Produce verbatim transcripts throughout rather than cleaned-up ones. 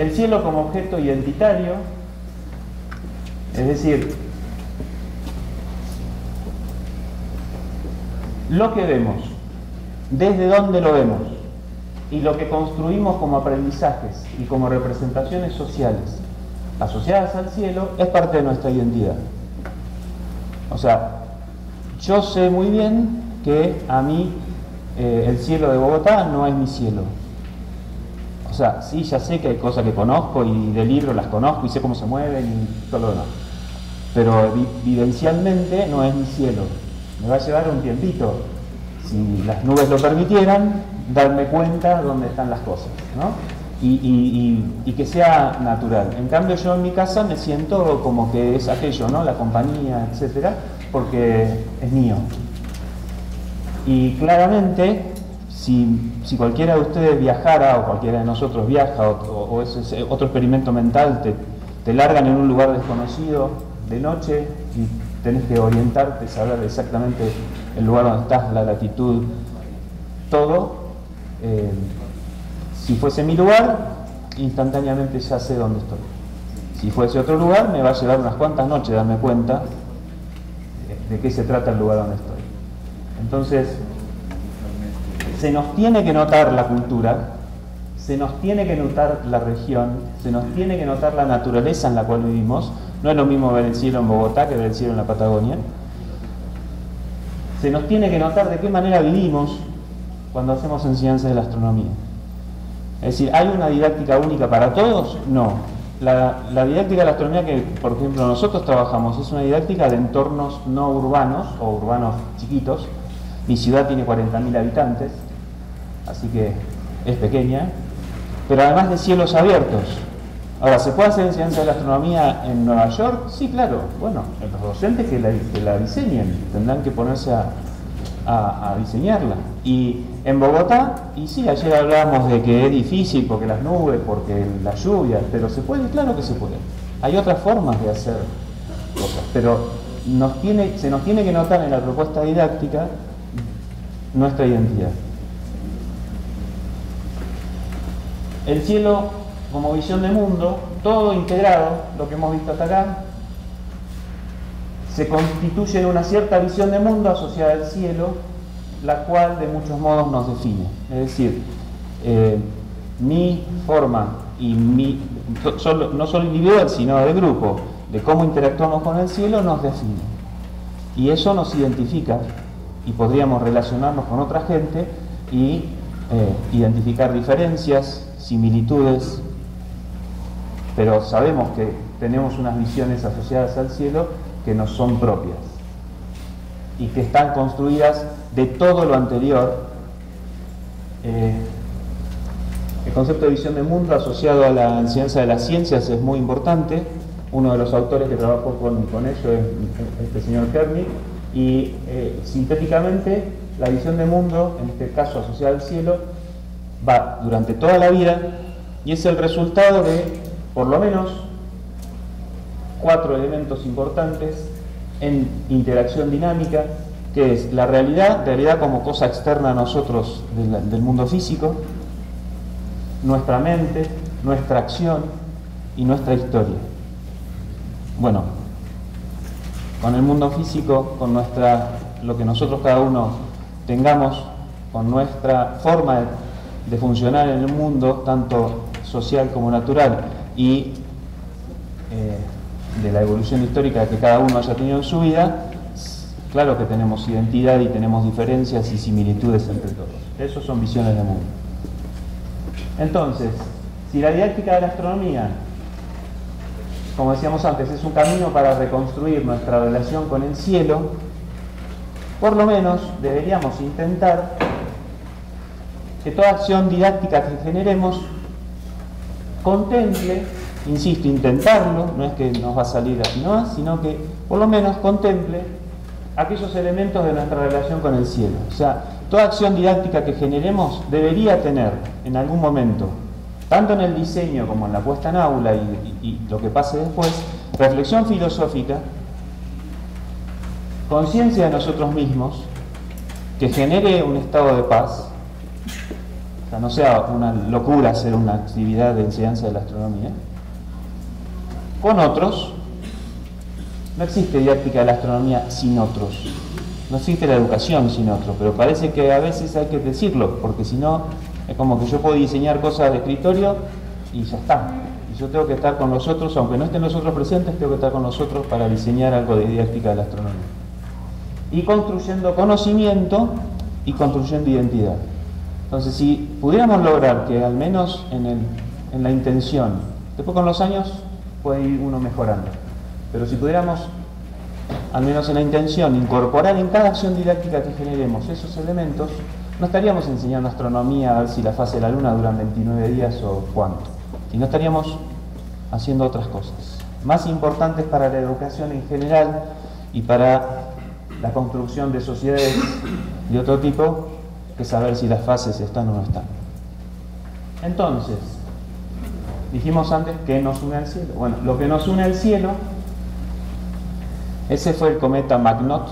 el cielo como objeto identitario, es decir, lo que vemos, desde dónde lo vemos y lo que construimos como aprendizajes y como representaciones sociales asociadas al cielo es parte de nuestra identidad. O sea, yo sé muy bien que a mí eh, el cielo de Bogotá no es mi cielo. O sea, sí, ya sé que hay cosas que conozco y de libro las conozco y sé cómo se mueven y todo lo demás. Pero vivencialmente no es mi cielo. Me va a llevar un tiempito, si las nubes lo permitieran, darme cuenta dónde están las cosas, ¿no? Y, y, y, y que sea natural. En cambio, yo en mi casa me siento como que es aquello, ¿no? La compañía, etcétera, porque es mío. Y claramente, si, si cualquiera de ustedes viajara, o cualquiera de nosotros viaja, o, o, o ese, ese otro experimento mental, te, te largan en un lugar desconocido de noche y tenés que orientarte, saber exactamente el lugar donde estás, la latitud, todo. Eh, Si fuese mi lugar, instantáneamente ya sé dónde estoy. Si fuese otro lugar, me va a llevar unas cuantas noches darme cuenta de qué se trata el lugar donde estoy. Entonces, se nos tiene que notar la cultura, se nos tiene que notar la región, se nos tiene que notar la naturaleza en la cual vivimos. No es lo mismo ver el cielo en Bogotá que ver el cielo en la Patagonia. Se nos tiene que notar de qué manera vivimos cuando hacemos enseñanza de la astronomía. Es decir, ¿hay una didáctica única para todos? No. La, la didáctica de la astronomía que, por ejemplo, nosotros trabajamos es una didáctica de entornos no urbanos o urbanos chiquitos. Mi ciudad tiene cuarenta mil habitantes, así que es pequeña, pero además de cielos abiertos. Ahora, ¿se puede hacer enseñanza de la astronomía en Nueva York? Sí, claro. Bueno, los docentes que la, que la diseñen tendrán que ponerse a... A, a diseñarla. Y en Bogotá, y sí, ayer hablábamos de que es difícil porque las nubes, porque la lluvia, pero se puede, claro que se puede. Hay otras formas de hacer cosas, pero nos tiene, se nos tiene que notar en la propuesta didáctica nuestra identidad. El cielo como visión de mundo, todo integrado, lo que hemos visto hasta acá, se constituye en una cierta visión de mundo asociada al cielo, la cual de muchos modos nos define. Es decir, eh, mi forma y mi, solo, no solo individual, sino de grupo, de cómo interactuamos con el cielo, nos define. Y eso nos identifica, y podríamos relacionarnos con otra gente y eh, identificar diferencias, similitudes, pero sabemos que tenemos unas visiones asociadas al cielo que nos son propias y que están construidas de todo lo anterior. Eh, el concepto de visión de mundo asociado a la enseñanza de las ciencias es muy importante. Uno de los autores que trabajó con, con ello es este señor Kernig, y eh, sintéticamente la visión de mundo, en este caso asociada al cielo, va durante toda la vida y es el resultado de, por lo menos, cuatro elementos importantes en interacción dinámica, que es la realidad, realidad como cosa externa a nosotros del, del mundo físico, nuestra mente, nuestra acción y nuestra historia. Bueno, con el mundo físico, con nuestra, lo que nosotros cada uno tengamos, con nuestra forma de, de funcionar en el mundo, tanto social como natural, y eh, de la evolución histórica que cada uno haya tenido en su vida, claro que tenemos identidad y tenemos diferencias y similitudes entre todos. Esas son visiones de mundo. Entonces, si la didáctica de la astronomía, como decíamos antes, es un camino para reconstruir nuestra relación con el cielo, por lo menos deberíamos intentar que toda acción didáctica que generemos contemple, insisto, intentarlo, no es que nos va a salir así nomás, sino que por lo menos contemple aquellos elementos de nuestra relación con el cielo. O sea, toda acción didáctica que generemos debería tener en algún momento, tanto en el diseño como en la puesta en aula y, y, y lo que pase después, reflexión filosófica, conciencia de nosotros mismos, que genere un estado de paz, O sea, no sea una locura hacer una actividad de enseñanza de la astronomía. Con otros, no existe didáctica de la astronomía sin otros. No existe la educación sin otros, pero parece que a veces hay que decirlo, porque si no, es como que yo puedo diseñar cosas de escritorio y ya está. Y yo tengo que estar con los otros, aunque no estén los otros presentes, tengo que estar con los otros para diseñar algo de didáctica de la astronomía. Y construyendo conocimiento y construyendo identidad. Entonces, si pudiéramos lograr que al menos en, el, en la intención, después con los años puede ir uno mejorando, pero si pudiéramos al menos en la intención incorporar en cada acción didáctica que generemos esos elementos, no estaríamos enseñando astronomía a ver si la fase de la luna dura veintinueve días o cuánto, y no estaríamos haciendo otras cosas más importantes para la educación en general y para la construcción de sociedades de otro tipo, que saber si las fases están o no están. Entonces, dijimos antes que nos une al cielo. Bueno, lo que nos une al cielo, ese fue el cometa McNaught,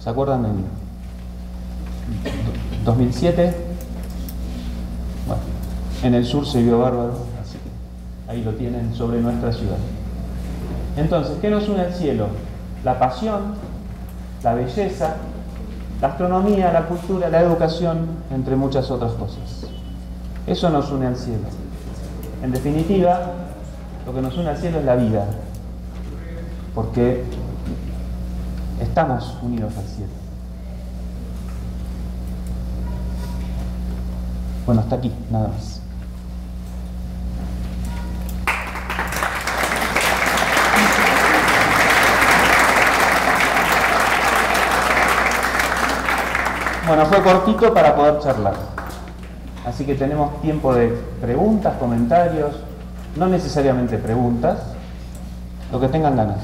¿se acuerdan? En dos mil siete, bueno, en el sur se vio bárbaro, así que ahí lo tienen sobre nuestra ciudad. Entonces, ¿qué nos une al cielo? La pasión, la belleza, la astronomía, la cultura, la educación, entre muchas otras cosas. Eso nos une al cielo. En definitiva, lo que nos une al cielo es la vida, porque estamos unidos al cielo. Bueno, hasta aquí, nada más. Bueno, fue cortito para poder charlar. Así que tenemos tiempo de preguntas, comentarios, no necesariamente preguntas, lo que tengan ganas.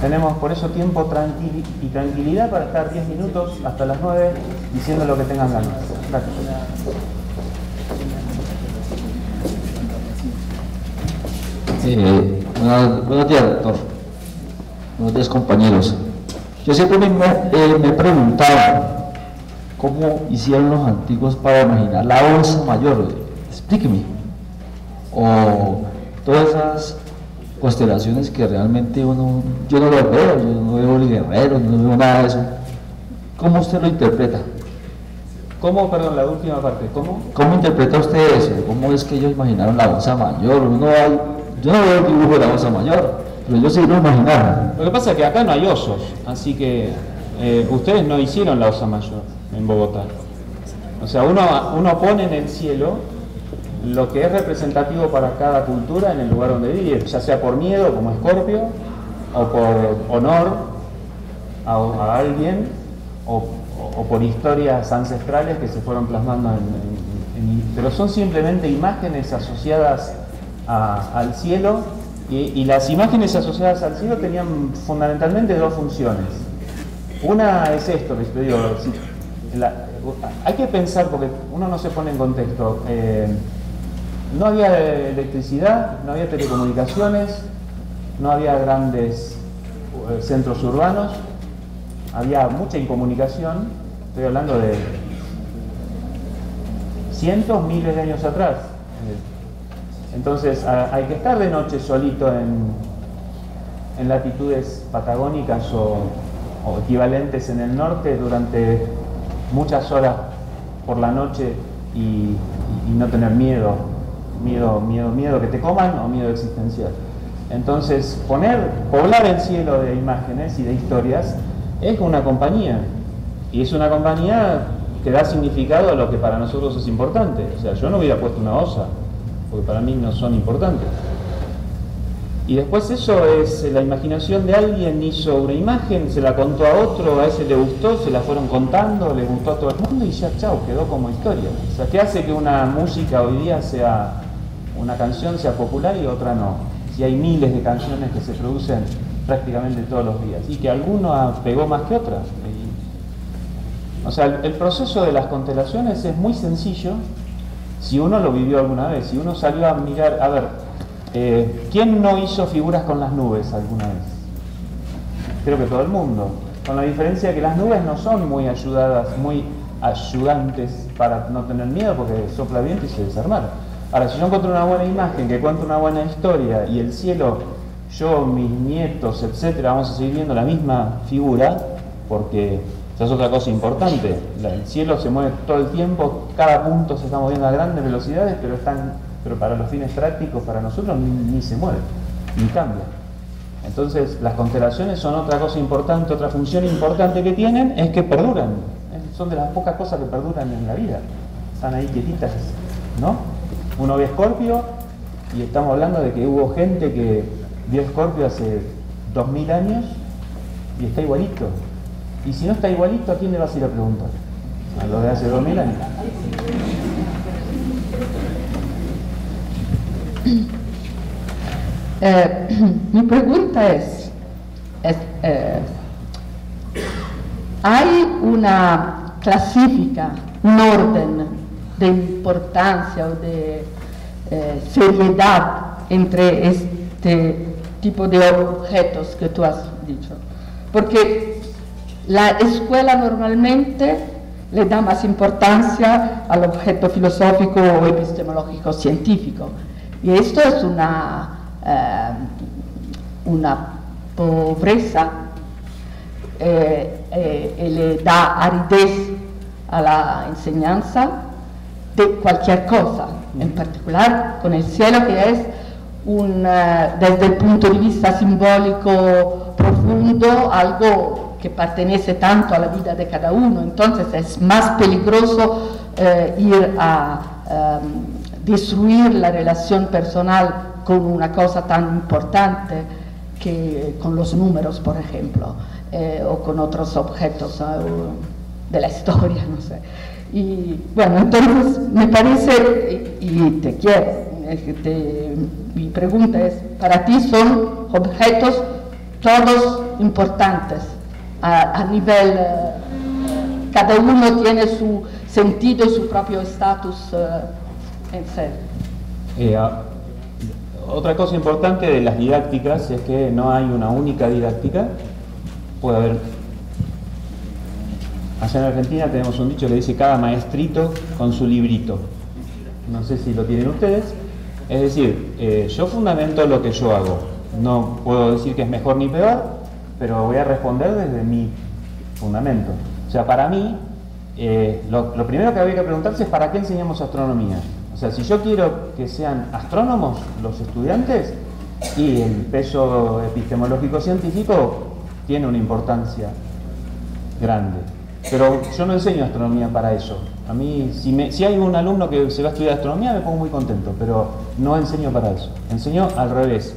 Tenemos por eso tiempo tranquil y tranquilidad para estar diez minutos hasta las nueve diciendo lo que tengan ganas. Gracias. Eh, buenos días, doctor. Buenos días, compañeros. Yo siempre me, eh, me he preguntado cómo hicieron los antiguos para imaginar la Bolsa Mayor, explíqueme, o todas esas constelaciones que realmente uno, yo no las veo, yo no veo el guerrero, no veo nada de eso. ¿Cómo usted lo interpreta? ¿Cómo, perdón, la última parte, cómo? ¿Cómo interpreta usted eso? ¿Cómo es que ellos imaginaron la Bolsa Mayor? Uno hay, yo no veo el dibujo de la Bolsa Mayor. Pero yo sí lo imaginaba. Lo que pasa es que acá no hay osos, así que eh, ustedes no hicieron la Osa Mayor en Bogotá. O sea, uno, uno pone en el cielo lo que es representativo para cada cultura en el lugar donde vive, ya sea por miedo, como Scorpio, o por honor a, a alguien, o, o por historias ancestrales que se fueron plasmando en, en, en, pero son simplemente imágenes asociadas a, al cielo. Y, y las imágenes asociadas al cielo tenían fundamentalmente dos funciones. Una es esto que te digo, la, hay que pensar porque uno no se pone en contexto. Eh, no había electricidad, no había telecomunicaciones, no había grandes eh, centros urbanos, había mucha incomunicación, estoy hablando de cientos, miles de años atrás. Entonces, a, hay que estar de noche solito en, en latitudes patagónicas o, o equivalentes en el norte durante muchas horas por la noche y, y no tener miedo, miedo, miedo, miedo que te coman o miedo existencial. Entonces, poner, poblar el cielo de imágenes y de historias es una compañía, y es una compañía que da significado a lo que para nosotros es importante. O sea, yo no hubiera puesto una osa, porque para mí no son importantes. Y después eso es la imaginación de alguien, hizo una imagen, se la contó a otro, a ese le gustó, se la fueron contando, le gustó a todo el mundo y ya, chao, quedó como historia. O sea, ¿qué hace que una música hoy día sea, una canción sea popular y otra no? Si hay miles de canciones que se producen prácticamente todos los días, y que alguna pegó más que otra. O sea, el proceso de las constelaciones es muy sencillo, si uno lo vivió alguna vez, si uno salió a mirar, a ver, eh, ¿quién no hizo figuras con las nubes alguna vez? Creo que todo el mundo, con la diferencia de que las nubes no son muy ayudadas, muy ayudantes para no tener miedo, porque sopla viento y se desarmaron. Ahora, si yo encuentro una buena imagen que cuenta una buena historia y el cielo, yo, mis nietos, etcétera, vamos a seguir viendo la misma figura, porque esa es otra cosa importante. El cielo se mueve todo el tiempo, cada punto se está moviendo a grandes velocidades, pero están, pero para los fines prácticos, para nosotros, ni, ni se mueve, ni cambia. Entonces, las constelaciones son otra cosa importante, otra función importante que tienen es que perduran. Son de las pocas cosas que perduran en la vida. Están ahí quietitas, ¿no? Uno ve Scorpio y estamos hablando de que hubo gente que vio Scorpio hace dos mil años y está igualito. Y si no está igualito, ¿a quién le vas a ir a preguntar? A los de hace dos mil años. Eh, mi pregunta es, es eh, ¿hay una clasifica, un orden de importancia o de eh, seriedad entre este tipo de objetos que tú has dicho? Porque la escuela normalmente le da más importancia al objeto filosófico o epistemológico científico, y esto es una una pobreza eh, eh, y le da aridez a la enseñanza de cualquier cosa, en particular con el cielo, que es un, desde el punto de vista simbólico profundo, algo que pertenece tanto a la vida de cada uno. Entonces es más peligroso eh, ir a eh, destruir la relación personal con una cosa tan importante que con los números, por ejemplo, eh, o con otros objetos eh, de la historia, no sé. Y bueno, entonces me parece, y te quiero, te, mi pregunta es, para ti son objetos todos importantes, a, a nivel, eh, cada uno tiene su sentido, su propio estatus eh, en ser. Yeah. Otra cosa importante de las didácticas es que no hay una única didáctica. Puede haber... Allá en Argentina tenemos un dicho que dice cada maestrito con su librito. No sé si lo tienen ustedes. Es decir, eh, yo fundamento lo que yo hago. No puedo decir que es mejor ni peor, pero voy a responder desde mi fundamento. O sea, para mí, eh, lo, lo primero que había que preguntarse es ¿para qué enseñamos astronomía? O sea, si yo quiero que sean astrónomos los estudiantes, y el peso epistemológico científico tiene una importancia grande. Pero yo no enseño astronomía para eso. A mí, si, me, si hay un alumno que se va a estudiar astronomía, me pongo muy contento, pero no enseño para eso. Enseño al revés,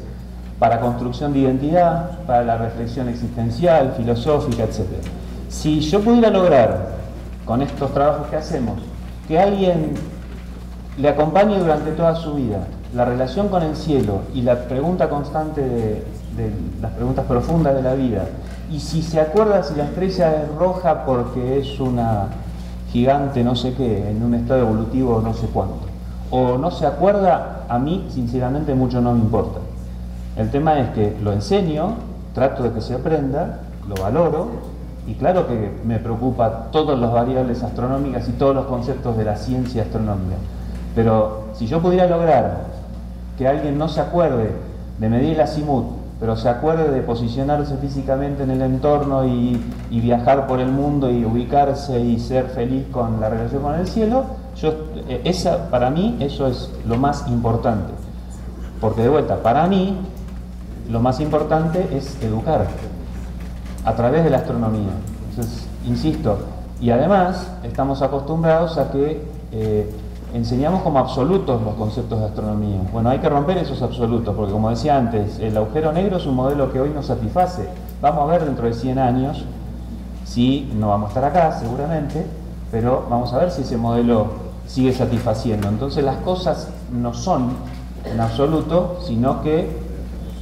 para construcción de identidad, para la reflexión existencial, filosófica, etcétera. Si yo pudiera lograr, con estos trabajos que hacemos, que alguien le acompañe durante toda su vida la relación con el cielo y la pregunta constante de, de las preguntas profundas de la vida, y si se acuerda si la estrella es roja porque es una gigante no sé qué, en un estado evolutivo no sé cuánto, o no se acuerda, a mí sinceramente mucho no me importa. El tema es que lo enseño, trato de que se aprenda, lo valoro, y claro que me preocupa todas las variables astronómicas y todos los conceptos de la ciencia astronómica. Pero si yo pudiera lograr que alguien no se acuerde de medir el azimut, pero se acuerde de posicionarse físicamente en el entorno y, y viajar por el mundo y ubicarse y ser feliz con la relación con el cielo, yo, esa, para mí eso es lo más importante. Porque de vuelta, para mí lo más importante es educar a través de la astronomía. Entonces, insisto, y además estamos acostumbrados a que... Eh, enseñamos como absolutos los conceptos de astronomía. Bueno, hay que romper esos absolutos, porque como decía antes, el agujero negro es un modelo que hoy nos satisface. Vamos a ver dentro de cien años, sí, no vamos a estar acá seguramente, pero vamos a ver si ese modelo sigue satisfaciendo. Entonces las cosas no son en absoluto, sino que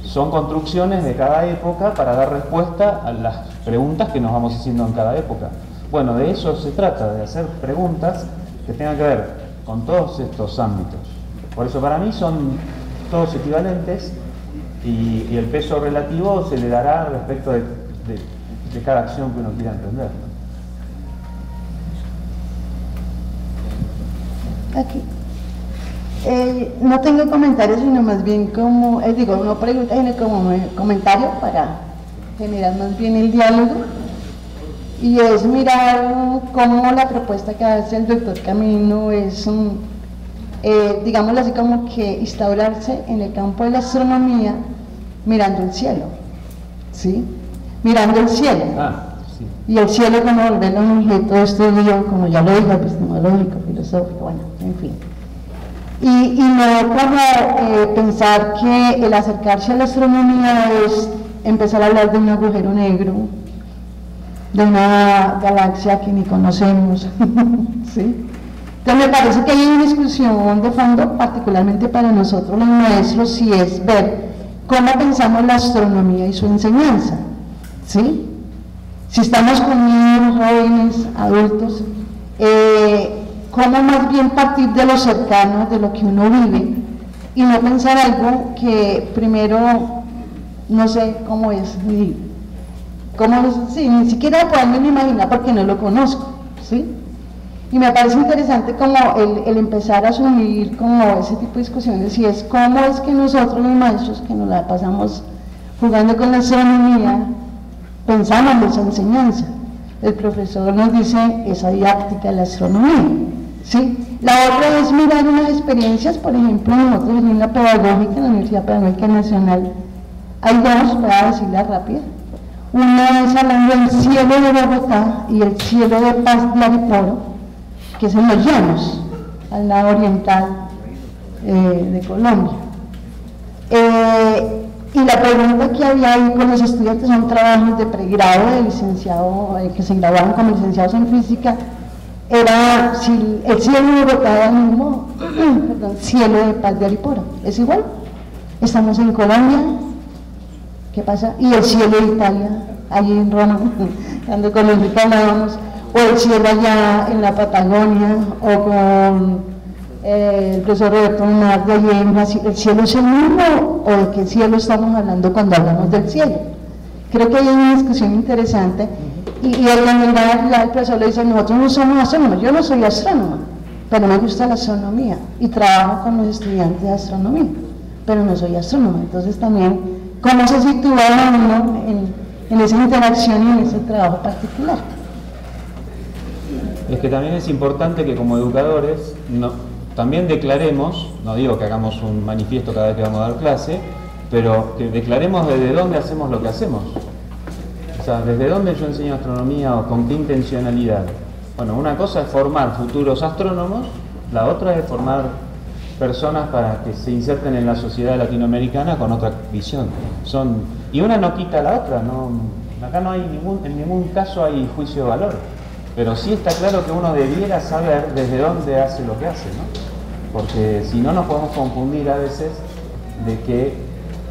son construcciones de cada época para dar respuesta a las preguntas que nos vamos haciendo en cada época. Bueno, de eso se trata, de hacer preguntas que tengan que ver con todos estos ámbitos. Por eso para mí son todos equivalentes, y, y el peso relativo se le dará respecto de, de, de cada acción que uno quiera emprender. aquí. Eh, no tengo comentarios, sino más bien como, eh, digo, no preguntas, sino como comentario para generar más bien el diálogo. Y es mirar cómo la propuesta que hace el doctor Camino es, um, eh, digámoslo así, como que instaurarse en el campo de la astronomía mirando el cielo, ¿sí? Mirando el cielo. Ah. Y el cielo como volverlo un objeto de estudio, como ya lo digo, epistemológico, filosófico, bueno, en fin. Y, y no como eh, pensar que el acercarse a la astronomía es empezar a hablar de un agujero negro, de una galaxia que ni conocemos, ¿sí? Entonces me parece que hay una discusión de fondo, particularmente para nosotros los maestros, si es ver cómo pensamos la astronomía y su enseñanza, ¿sí? Si estamos con niños, jóvenes, adultos, eh, cómo más bien partir de lo cercano, de lo que uno vive, y no pensar algo que primero no sé cómo es, ni, cómo, sí, ni siquiera poderme imaginar porque no lo conozco, ¿sí? Y me parece interesante como el, el empezar a asumir como ese tipo de discusiones, y es cómo es que nosotros los maestros que nos la pasamos jugando con la astronomía, pensamos en esa enseñanza. El profesor nos dice esa didáctica de la astronomía, ¿sí? La otra es mirar unas experiencias, por ejemplo, nosotros en la pedagógica, en la Universidad Pedagógica Nacional, hay dos, para decirla rápida. Una es hablando del cielo de Bogotá y el cielo de Paz de Ariporo, que es en los llanos, al lado oriental eh, de Colombia. Eh, Y la pregunta que había ahí con los estudiantes son trabajos de pregrado, de licenciado, eh, que se graduaban como licenciados en física, era si el cielo de Bogotá era el mismo, perdón, cielo de Paz de Ariporo, es igual, estamos en Colombia, ¿qué pasa? Y el cielo de Italia, allí en Roma, cuando con Enrique hablábamos, o el cielo allá en la Patagonia, o con... Eh, el profesor Roberto Munar de allí en Brasil, ¿el cielo es el mismo o de qué cielo estamos hablando cuando hablamos del cielo? Creo que hay una discusión interesante y, y el, el, el profesor le dice, nosotros no somos astrónomos, yo no soy astrónoma, pero me gusta la astronomía y trabajo con los estudiantes de astronomía, pero no soy astrónoma. Entonces también, ¿cómo se sitúa uno en, en esa interacción y en ese trabajo particular? Es que también es importante que como educadores no... también declaremos, no digo que hagamos un manifiesto cada vez que vamos a dar clase, pero que declaremos desde dónde hacemos lo que hacemos. O sea, desde dónde yo enseño astronomía o con qué intencionalidad. Bueno, una cosa es formar futuros astrónomos, la otra es formar personas para que se inserten en la sociedad latinoamericana con otra visión. Son, y una no quita a la otra, no, acá no hay ningún, en ningún caso hay juicio de valor. Pero sí está claro que uno debiera saber desde dónde hace lo que hace, ¿no? Porque si no nos podemos confundir a veces de que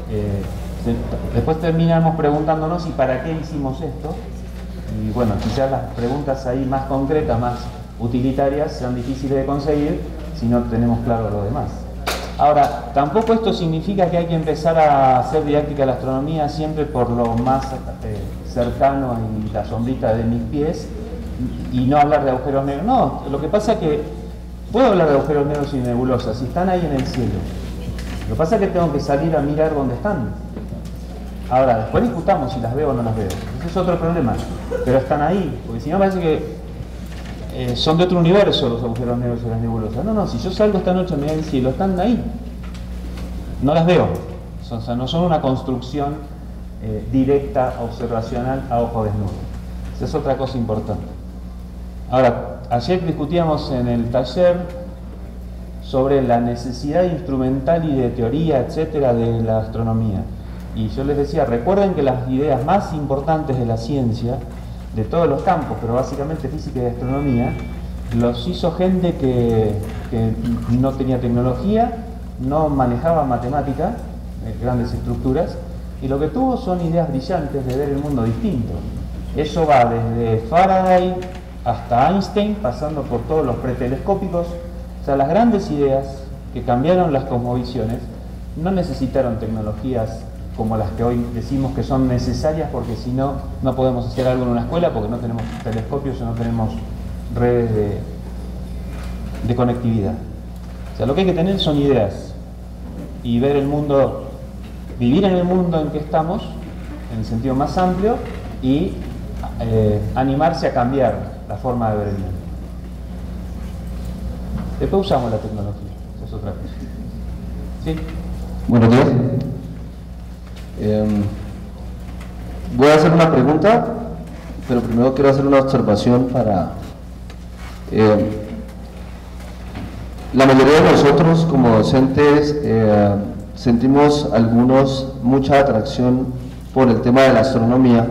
eh, se, después terminamos preguntándonos ¿y para qué hicimos esto? Y bueno, quizás las preguntas ahí más concretas, más utilitarias, sean difíciles de conseguir si no tenemos claro lo demás. Ahora, tampoco esto significa que hay que empezar a hacer didáctica de la astronomía siempre por lo más eh, cercano y la sombrita de mis pies, y no hablar de agujeros negros. No, lo que pasa es que puedo hablar de agujeros negros y nebulosas, si están ahí en el cielo. Lo que pasa es que tengo que salir a mirar dónde están. Ahora, después discutamos si las veo o no las veo. Ese es otro problema. Pero están ahí, porque si no parece que eh, son de otro universo los agujeros negros y las nebulosas. No, no, si yo salgo esta noche a mirar el cielo, están ahí. No las veo. O sea, no son una construcción eh, directa, observacional, a ojo desnudo. Esa es otra cosa importante. Ahora, ayer discutíamos en el taller sobre la necesidad instrumental y de teoría, etcétera, de la astronomía. Y yo les decía, recuerden que las ideas más importantes de la ciencia, de todos los campos, pero básicamente física y astronomía, los hizo gente que, que no tenía tecnología, no manejaba matemática, grandes estructuras, y lo que tuvo son ideas brillantes de ver el mundo distinto. Eso va desde Faraday hasta Einstein, pasando por todos los pretelescópicos. O sea, las grandes ideas que cambiaron las cosmovisiones no necesitaron tecnologías como las que hoy decimos que son necesarias, porque si no, no podemos hacer algo en una escuela porque no tenemos telescopios o no tenemos redes de, de conectividad. sea, lo que hay que tener son ideas y ver el mundo, vivir en el mundo en que estamos, en el sentido más amplio, y eh, animarse a cambiar la forma de ver el mundo. Después usamos la tecnología, eso es otra cosa. ¿Sí? Buenos días. Eh, voy a hacer una pregunta, pero primero quiero hacer una observación para... Eh, la mayoría de nosotros como docentes eh, sentimos algunos mucha atracción por el tema de la astronomía.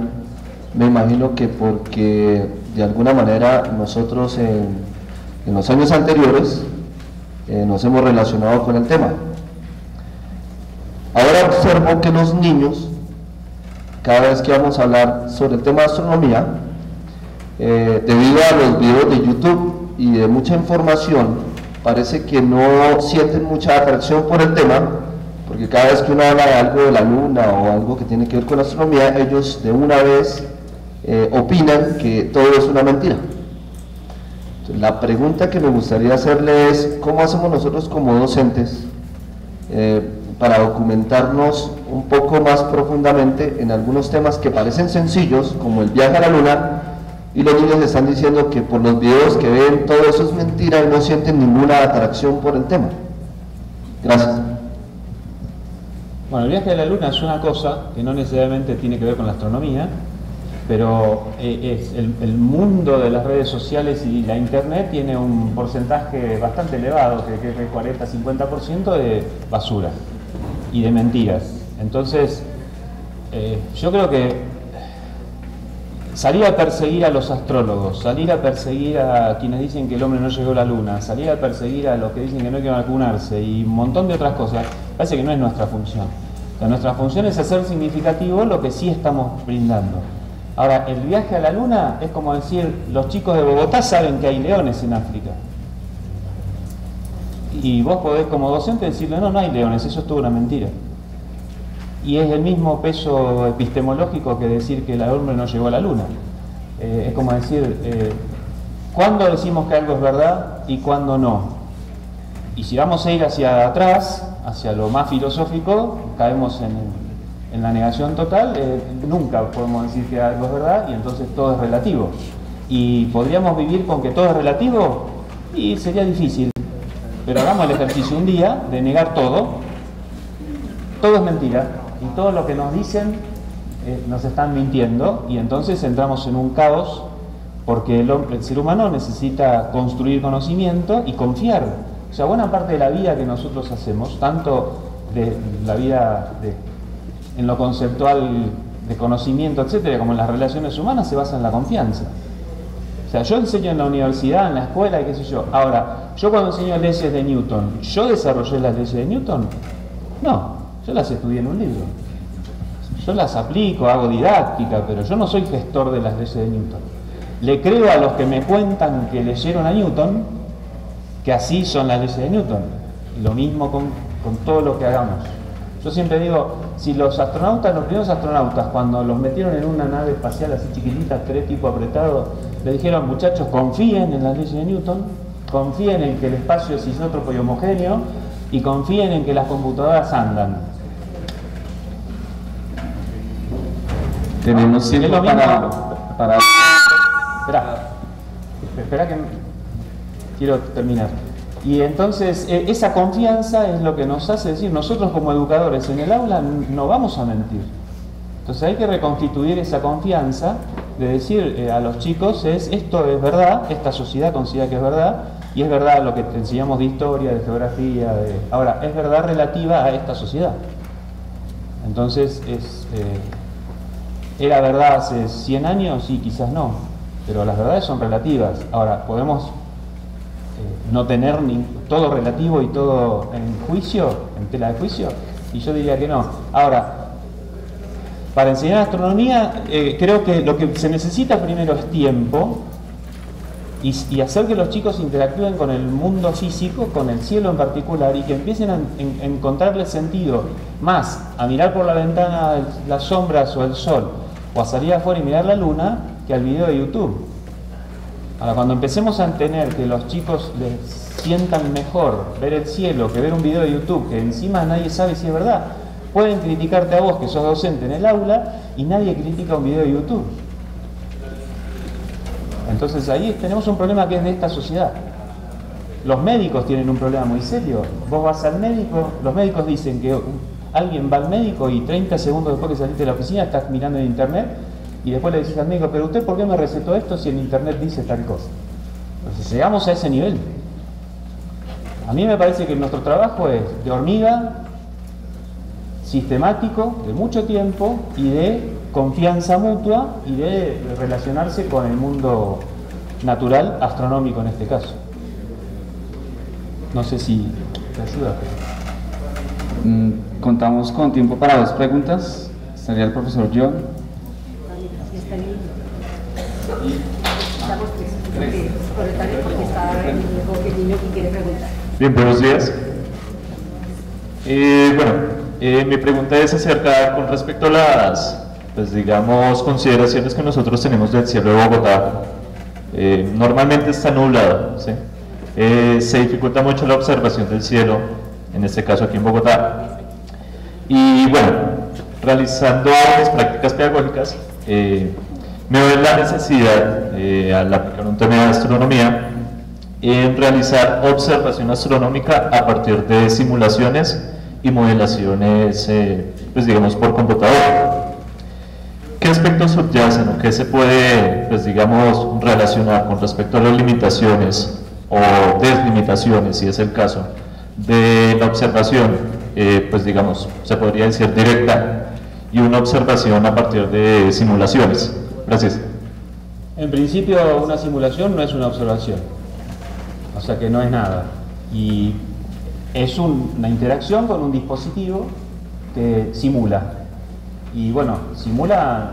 Me imagino que porque de alguna manera nosotros en, en los años anteriores eh, nos hemos relacionado con el tema. Ahora observo que los niños, cada vez que vamos a hablar sobre el tema de astronomía, eh, debido a los videos de YouTube y de mucha información, parece que no sienten mucha atracción por el tema, porque cada vez que uno habla de algo de la luna o algo que tiene que ver con la astronomía, ellos de una vez eh, opinan que todo es una mentira. Entonces, la pregunta que me gustaría hacerle es, ¿cómo hacemos nosotros como docentes eh, para documentarnos un poco más profundamente en algunos temas que parecen sencillos, como el viaje a la luna, y los niños están diciendo que por los videos que ven todo eso es mentira y no sienten ninguna atracción por el tema? Gracias. Bueno, el viaje de la luna es una cosa que no necesariamente tiene que ver con la astronomía, pero es el, el mundo de las redes sociales y la internet tiene un porcentaje bastante elevado, que es del cuarenta a cincuenta por ciento de basura y de mentiras. Entonces, eh, yo creo que salir a perseguir a los astrólogos, salir a perseguir a quienes dicen que el hombre no llegó a la luna, salir a perseguir a los que dicen que no hay que vacunarse y un montón de otras cosas, parece que no es nuestra función. O sea, nuestra función es hacer significativo lo que sí estamos brindando. Ahora, el viaje a la luna es como decir, los chicos de Bogotá saben que hay leones en África. Y vos podés como docente decirle, no, no hay leones, eso es toda una mentira. Y es el mismo peso epistemológico que decir que el hombre no llegó a la luna. Eh, es como decir, eh, ¿cuándo decimos que algo es verdad y cuándo no? Y si vamos a ir hacia atrás, hacia lo más filosófico, caemos en, en la negación total, eh, nunca podemos decir que algo es verdad y entonces todo es relativo. ¿Y podríamos vivir con que todo es relativo? Y sería difícil. Pero hagamos el ejercicio un día de negar todo. Todo es mentira. Y todo lo que nos dicen eh, nos están mintiendo, y entonces entramos en un caos, porque el, hombre, el ser humano necesita construir conocimiento y confiar. O sea, buena parte de la vida que nosotros hacemos, tanto de la vida de, en lo conceptual de conocimiento, etcétera, como en las relaciones humanas, se basa en la confianza. O sea, yo enseño en la universidad, en la escuela y qué sé yo. Ahora, yo cuando enseño leyes de Newton, ¿yo desarrollé las leyes de Newton? No. Yo las estudié en un libro. Yo las aplico, hago didáctica, pero yo no soy gestor de las leyes de Newton. Le creo a los que me cuentan que leyeron a Newton, que así son las leyes de Newton. Y lo mismo con, con todo lo que hagamos. Yo siempre digo, si los astronautas, los primeros astronautas, cuando los metieron en una nave espacial así chiquitita, tres tipos apretados, le dijeron, muchachos, confíen en las leyes de Newton, confíen en que el espacio es isótropo y homogéneo, y confíen en que las computadoras andan. Tenemos tiempo para, para... Espera, espera que quiero terminar. Y entonces eh, esa confianza es lo que nos hace decir, nosotros como educadores en el aula no vamos a mentir. Entonces hay que reconstituir esa confianza de decir eh, a los chicos, es esto es verdad, esta sociedad considera que es verdad, y es verdad lo que te enseñamos de historia, de geografía, de... Ahora, es verdad relativa a esta sociedad. Entonces es... Eh, ¿era verdad hace cien años? Sí, quizás no, pero las verdades son relativas. Ahora, podemos eh, no tener ni, todo relativo y todo en juicio, en tela de juicio, y yo diría que no. Ahora, para enseñar astronomía, eh, creo que lo que se necesita primero es tiempo y, y hacer que los chicos interactúen con el mundo físico, con el cielo en particular, y que empiecen a en, encontrarle sentido más a mirar por la ventana el, las sombras o el sol, o a salir afuera y mirar la luna, que al video de YouTube. Ahora, cuando empecemos a entender que los chicos les sientan mejor ver el cielo que ver un video de YouTube, que encima nadie sabe si es verdad. Pueden criticarte a vos, que sos docente en el aula, y nadie critica un video de YouTube. Entonces ahí tenemos un problema que es de esta sociedad. Los médicos tienen un problema muy serio. Vos vas al médico, los médicos dicen que alguien va al médico y treinta segundos después que saliste de la oficina estás mirando en internet, y después le decís al médico, pero usted ¿por qué me recetó esto si en internet dice tal cosa? Entonces llegamos a ese nivel. A mí me parece que nuestro trabajo es de hormiga, sistemático, de mucho tiempo, y de confianza mutua, y de relacionarse con el mundo natural, astronómico en este caso. No sé si te ayuda. Mm, contamos con tiempo para dos preguntas. Estaría el profesor John. Bien, buenos días. Eh, bueno, eh, mi pregunta es acerca con respecto a las, pues digamos, consideraciones que nosotros tenemos del cielo de Bogotá. Eh, normalmente está nublado, ¿sí? Eh, se dificulta mucho la observación del cielo, en este caso aquí en Bogotá. Y bueno, realizando mis prácticas pedagógicas, eh, me veo en la necesidad, eh, al aplicar un tema de astronomía, en realizar observación astronómica a partir de simulaciones y modelaciones, eh, pues digamos, por computador. ¿Qué aspectos subyacen o qué se puede, pues digamos, relacionar con respecto a las limitaciones o deslimitaciones, si es el caso, de la observación, eh, pues digamos, se podría decir directa, y una observación a partir de simulaciones? Gracias. En principio, una simulación no es una observación, o sea que no es nada, y es un, una interacción con un dispositivo que simula, y bueno, simula,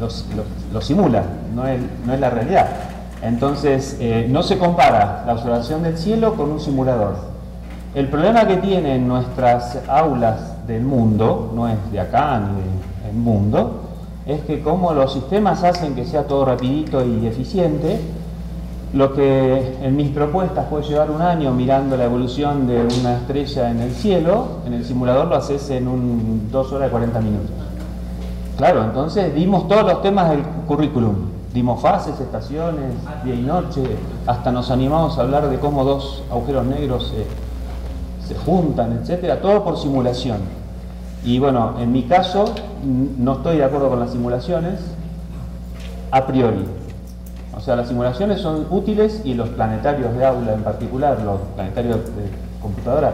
lo, lo, lo simula, no es, no es la realidad. Entonces, eh, no se compara la observación del cielo con un simulador. El problema que tienen nuestras aulas del mundo, no es de acá ni del mundo, es que como los sistemas hacen que sea todo rapidito y eficiente, lo que en mis propuestas puede llevar un año mirando la evolución de una estrella en el cielo, en el simulador lo haces en un, dos horas y cuarenta minutos. Claro, entonces dimos todos los temas del currículum. Dimos fases, estaciones, día y noche, hasta nos animamos a hablar de cómo dos agujeros negros se, se juntan, etcétera, todo por simulación. Y bueno, en mi caso, no estoy de acuerdo con las simulaciones a priori. O sea, las simulaciones son útiles, y los planetarios de aula en particular, los planetarios de computadora,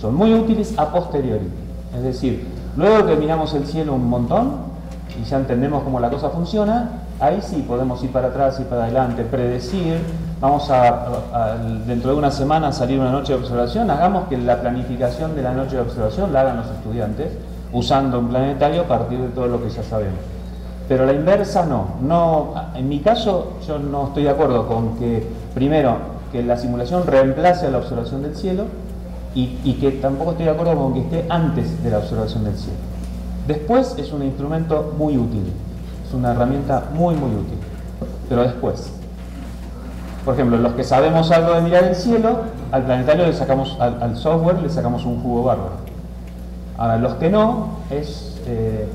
son muy útiles a posteriori. Es decir, luego que miramos el cielo un montón y ya entendemos cómo la cosa funciona, ahí sí podemos ir para atrás y para adelante, predecir, vamos a, a, a dentro de una semana salir una noche de observación, hagamos que la planificación de la noche de observación la hagan los estudiantes, usando un planetario a partir de todo lo que ya sabemos. Pero la inversa no, no, en mi caso yo no estoy de acuerdo con que, primero, que la simulación reemplace a la observación del cielo, y, y que tampoco estoy de acuerdo con que esté antes de la observación del cielo. Después es un instrumento muy útil, es una herramienta muy muy útil, pero después. Por ejemplo, los que sabemos algo de mirar el cielo, al planetario le sacamos, al, al software le sacamos un jugo bárbaro. Ahora, los que no, es, eh,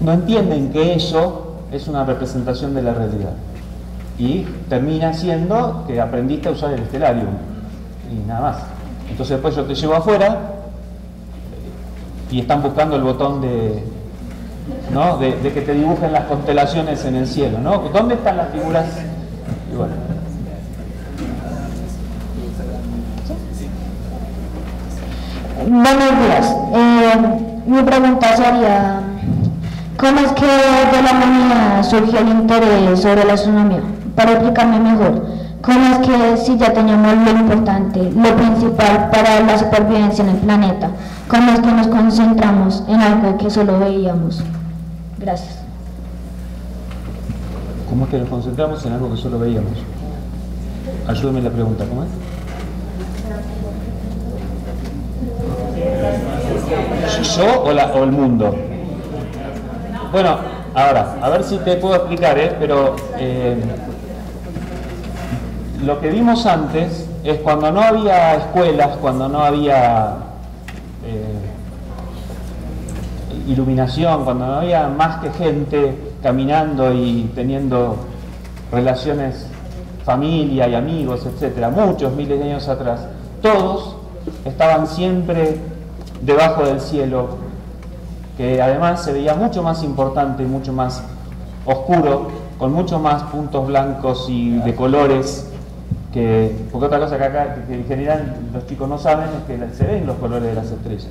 no entienden que eso es una representación de la realidad. Y termina siendo que aprendiste a usar el estelarium, y nada más. Entonces después yo te llevo afuera, y están buscando el botón de, ¿no? de, de que te dibujen las constelaciones en el cielo, ¿no? ¿Dónde están las figuras? Y bueno. ¿Sí? Buenos días. Eh, mi pregunta sería, ¿cómo es que de la humanidad surgió el interés sobre la astronomía? Para explicarme mejor, ¿cómo es que si ya teníamos lo importante, lo principal para la supervivencia en el planeta, cómo es que nos concentramos en algo que solo veíamos? Gracias. ¿Cómo es que nos concentramos en algo que solo veíamos? Ayúdame la pregunta, ¿cómo es? ¿Yo o, la, o el mundo? Bueno, ahora, a ver si te puedo explicar, ¿eh? Pero eh, lo que vimos antes es cuando no había escuelas, cuando no había eh, iluminación, cuando no había más que gente caminando y teniendo relaciones familia y amigos, etcétera, muchos miles de años atrás, todos estaban siempre debajo del cielo, que además se veía mucho más importante y mucho más oscuro, con mucho más puntos blancos y de colores, que, porque otra cosa que acá que en general los chicos no saben es que se ven los colores de las estrellas,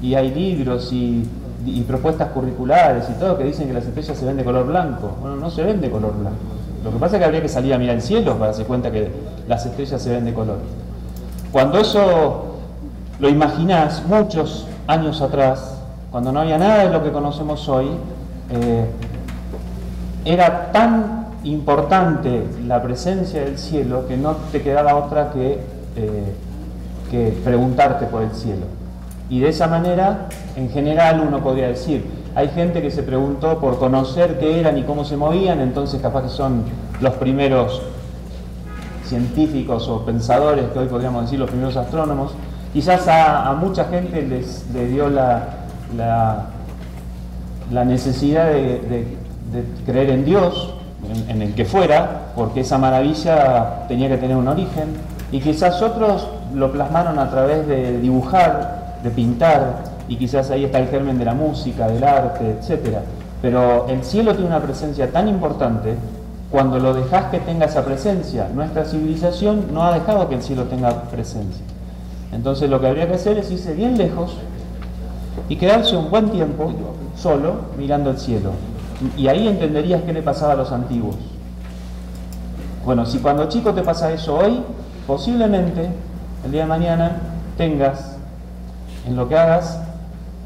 y hay libros y, y propuestas curriculares y todo que dicen que las estrellas se ven de color blanco. Bueno, no se ven de color blanco. Lo que pasa es que habría que salir a mirar el cielo para darse cuenta que las estrellas se ven de color. Cuando eso lo imaginás muchos años atrás, cuando no había nada de lo que conocemos hoy, eh, era tan importante la presencia del cielo que no te quedaba otra que, eh, que preguntarte por el cielo. Y de esa manera, en general, uno podría decir, hay gente que se preguntó por conocer qué eran y cómo se movían, entonces capaz que son los primeros científicos o pensadores, que hoy podríamos decir los primeros astrónomos. Quizás a, a mucha gente les, les dio la, la, la necesidad de, de, de creer en Dios, en, en el que fuera, porque esa maravilla tenía que tener un origen. Y quizás otros lo plasmaron a través de dibujar, de pintar, y quizás ahí está el germen de la música, del arte, etcétera. Pero el cielo tiene una presencia tan importante, cuando lo dejas que tenga esa presencia, nuestra civilización no ha dejado que el cielo tenga presencia. Entonces lo que habría que hacer es irse bien lejos y quedarse un buen tiempo solo mirando el cielo. Y ahí entenderías qué le pasaba a los antiguos. Bueno, si cuando chico te pasa eso hoy, posiblemente el día de mañana tengas, en lo que hagas,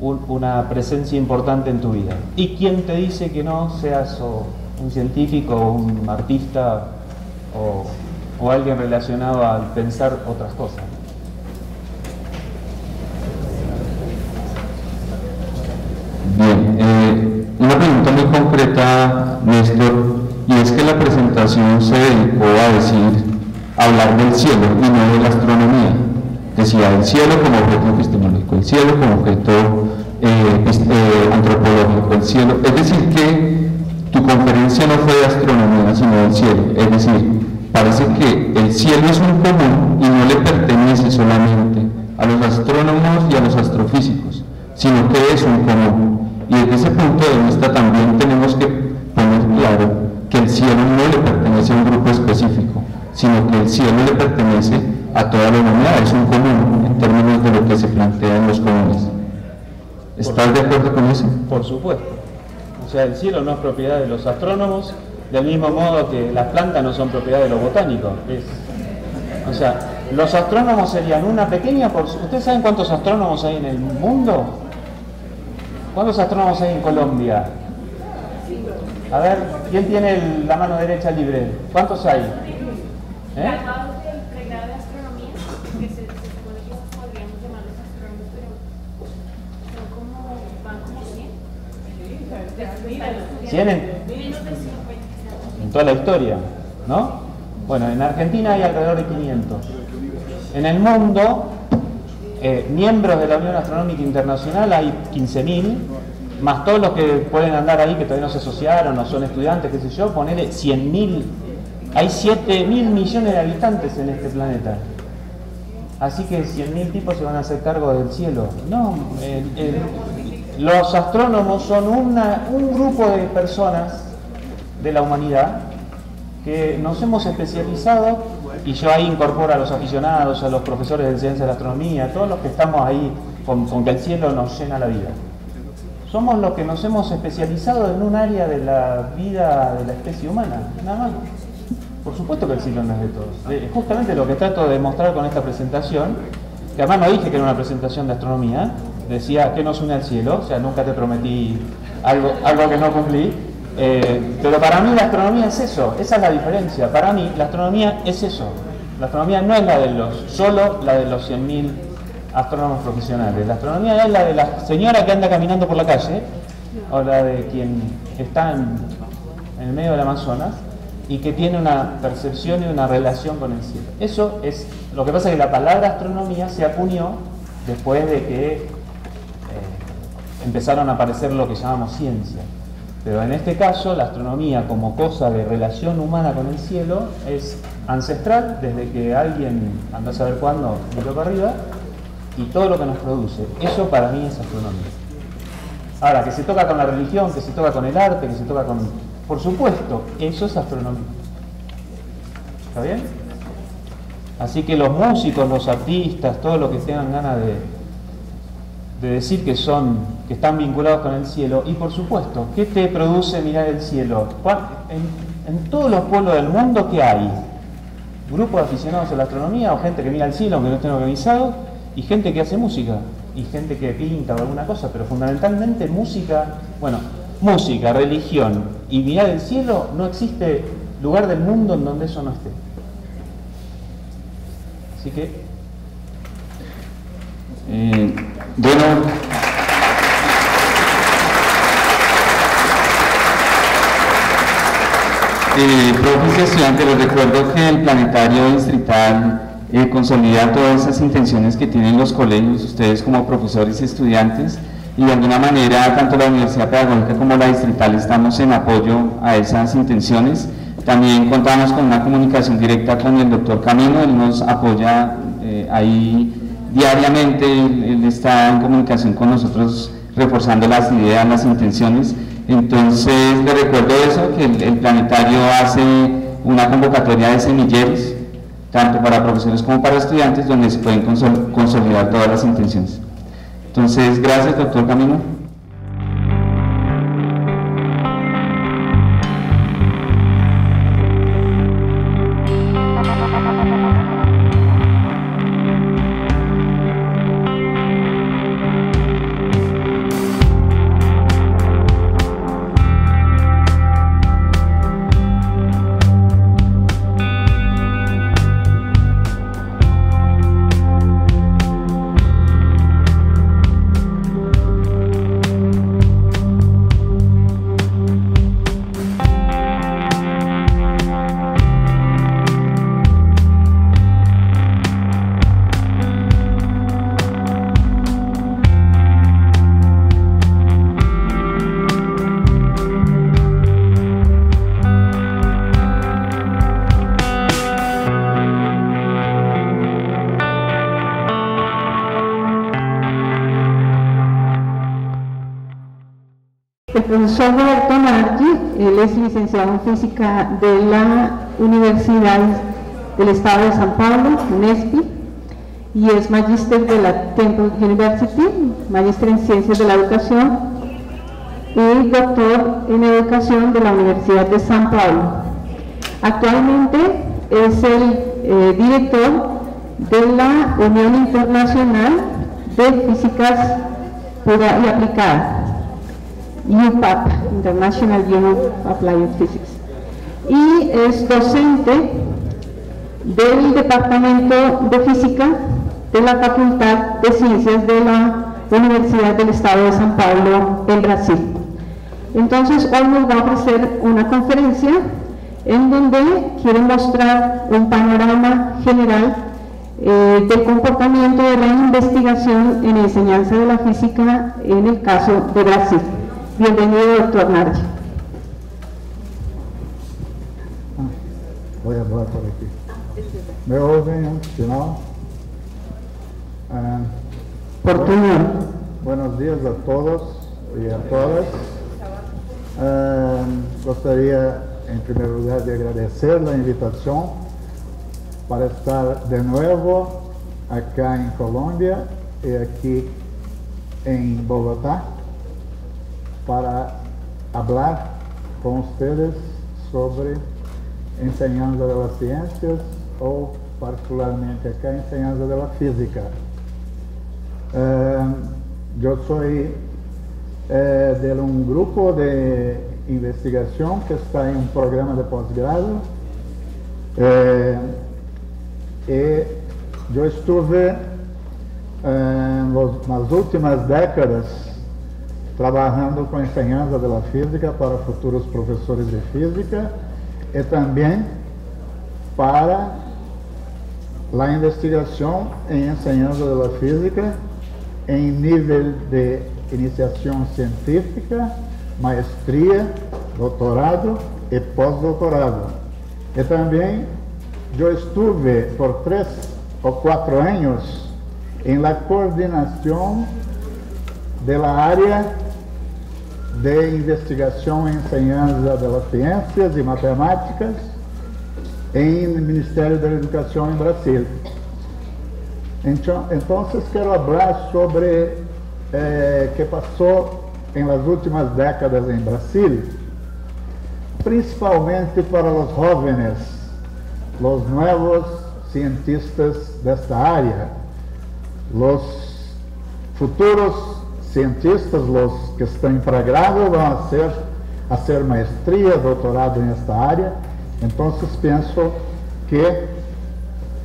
una presencia importante en tu vida. ¿Y quién te dice que no seas o un científico o un artista o, o alguien relacionado al pensar otras cosas? Bien, eh, una pregunta muy concreta, Néstor, y es que la presentación se dedicó a decir, a hablar del cielo y no de la astronomía. Decía el cielo como objeto epistemológico, el cielo como objeto eh, eh, antropológico, el cielo. Es decir, que tu conferencia no fue de astronomía, sino del cielo. Es decir, parece que el cielo es un común y no le pertenece solamente a los astrónomos y a los astrofísicos, sino que es un común. Y desde ese punto de vista también tenemos que poner claro que el cielo no le pertenece a un grupo específico, sino que el cielo le pertenece a toda la humanidad, es un común en términos de lo que se plantea en los comunes. ¿Estás de acuerdo con eso? Por supuesto. O sea, el cielo no es propiedad de los astrónomos, del mismo modo que las plantas no son propiedad de los botánicos. Es... O sea, los astrónomos serían una pequeña porción. ¿Ustedes saben cuántos astrónomos hay en el mundo? ¿Cuántos astrónomos hay en Colombia? A ver, ¿quién tiene la mano derecha libre? ¿Cuántos hay? ¿Eh? ¿Tienen? En toda la historia, ¿no? Bueno, en Argentina hay alrededor de quinientos. En el mundo, eh, miembros de la Unión Astronómica Internacional hay quince mil, más todos los que pueden andar ahí, que todavía no se asociaron, o son estudiantes, qué sé yo, ponele cien mil. Hay siete mil millones de habitantes en este planeta. Así que cien mil tipos se van a hacer cargo del cielo. No, eh, eh, los astrónomos son una, un grupo de personas de la humanidad que nos hemos especializado, y yo ahí incorporo a los aficionados, a los profesores de ciencia de la astronomía, a todos los que estamos ahí con, con que el cielo nos llena la vida. Somos los que nos hemos especializado en un área de la vida de la especie humana, nada más. Por supuesto que el cielo no es de todos. Es justamente lo que trato de demostrar con esta presentación, que además no dije que era una presentación de astronomía. Decía que nos une al cielo, o sea, nunca te prometí algo, algo que no cumplí. Eh, pero para mí la astronomía es eso, esa es la diferencia. Para mí la astronomía es eso. La astronomía no es la de los, solo la de los cien mil astrónomos profesionales. La astronomía es la de la señora que anda caminando por la calle, o la de quien está en, en el medio del Amazonas y que tiene una percepción y una relación con el cielo. Eso es Lo que pasa es que la palabra astronomía se acuñó después de que eh, empezaron a aparecer lo que llamamos ciencia. Pero en este caso, la astronomía como cosa de relación humana con el cielo es ancestral, desde que alguien, andó a saber cuándo, miró para arriba, y todo lo que nos produce. Eso para mí es astronomía. Ahora, que se toca con la religión, que se toca con el arte, que se toca con... Por supuesto, eso es astronomía. ¿Está bien? Así que los músicos, los artistas, todo lo que tengan ganas de, de decir que son, que están vinculados con el cielo, y por supuesto, ¿qué te produce mirar el cielo? En, en todos los pueblos del mundo, ¿qué hay? Grupos de aficionados a la astronomía, o gente que mira el cielo aunque no estén organizados, y gente que hace música, y gente que pinta o alguna cosa, pero fundamentalmente música, bueno, música, religión y mirar el cielo, no existe lugar del mundo en donde eso no esté. Así que... Eh, bueno... Eh, profesor estudiante, les recuerdo que el planetario distrital... Eh, consolidar todas esas intenciones que tienen los colegios, ustedes como profesores y estudiantes, y de alguna manera tanto la Universidad Pedagógica como la Distrital estamos en apoyo a esas intenciones. También contamos con una comunicación directa con el doctor Camino, él nos apoya eh, ahí diariamente, él, él está en comunicación con nosotros reforzando las ideas, las intenciones. Entonces les recuerdo eso, que el, el planetario hace una convocatoria de semilleros tanto para profesores como para estudiantes, donde se pueden consol- consolidar todas las intenciones. Entonces, gracias, doctor Camino. Soy Roberto Munar, él es licenciado en Física de la Universidad del Estado de San Pablo, UNESP, y es magíster de la Temple University, magíster en Ciencias de la Educación y doctor en Educación de la Universidad de San Pablo. Actualmente es el eh, director de la Unión Internacional de Físicas Pura y Aplicada, I U P A P, International Union of Applied Physics, y es docente del Departamento de Física de la Facultad de Ciencias de la Universidad del Estado de San Pablo en Brasil. Entonces hoy nos va a ofrecer una conferencia en donde quiere mostrar un panorama general eh, del comportamiento de la investigación en enseñanza de la física en el caso de Brasil. Bienvenido, doctor Narciso. Voy a hablar por aquí. ¿Me oyen? Si no. Ah, por tu nombre. Buenos días a todos y a todas. Ah, gostaria, en primer lugar, de agradecer la invitación para estar de nuevo acá en Colombia y aquí en Bogotá, para hablar con ustedes sobre enseñanza de las ciencias o particularmente acá enseñanza de la física. Eh, yo soy eh, de un grupo de investigación que está en un programa de posgrado. Eh, y yo estuve eh, en los, las últimas décadas trabalhando com a enseñanza da física para futuros professores de física e também para la investigación en enseñanza de la física en nivel de iniciación científica, maestría, doutorado y pós-doutorado. Y también yo estuve por tres o cuatro años en la coordinación de la área de investigación en enseñanza de las ciencias y matemáticas en el Ministerio de la Educación en Brasil. Entonces quiero hablar sobre eh, qué pasó en las últimas décadas en Brasil, principalmente para los jóvenes, los nuevos cientistas de esta área, los futuros cientistas, los que están programados van a hacer, hacer maestría, doctorado en esta área. Entonces pienso que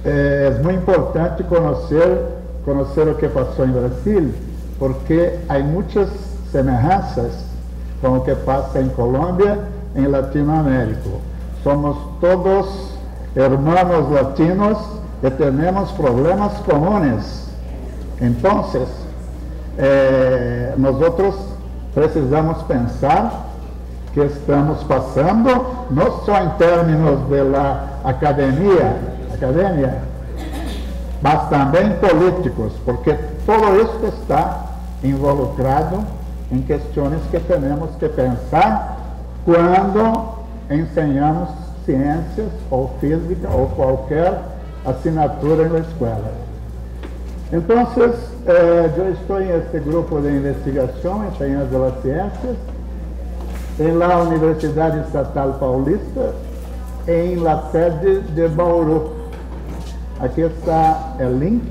eh, es muy importante conocer, conocer lo que pasó en Brasil, porque hay muchas semejanzas con lo que pasa en Colombia, en Latinoamérica. Somos todos hermanos latinos y tenemos problemas comunes. Entonces, eh, nosotros precisamos pensar que estamos pasando, no só en términos de la academia, academia, mas también políticos, porque todo esto está involucrado en cuestiones que tenemos que pensar cuando enseñamos ciencias o física o cualquier asignatura en la escuela. Entonces, eh, yo estoy en este grupo de investigación, enseñanza de las ciencias, en la Universidad Estatal Paulista, en la sede de Bauru. Aquí está el link.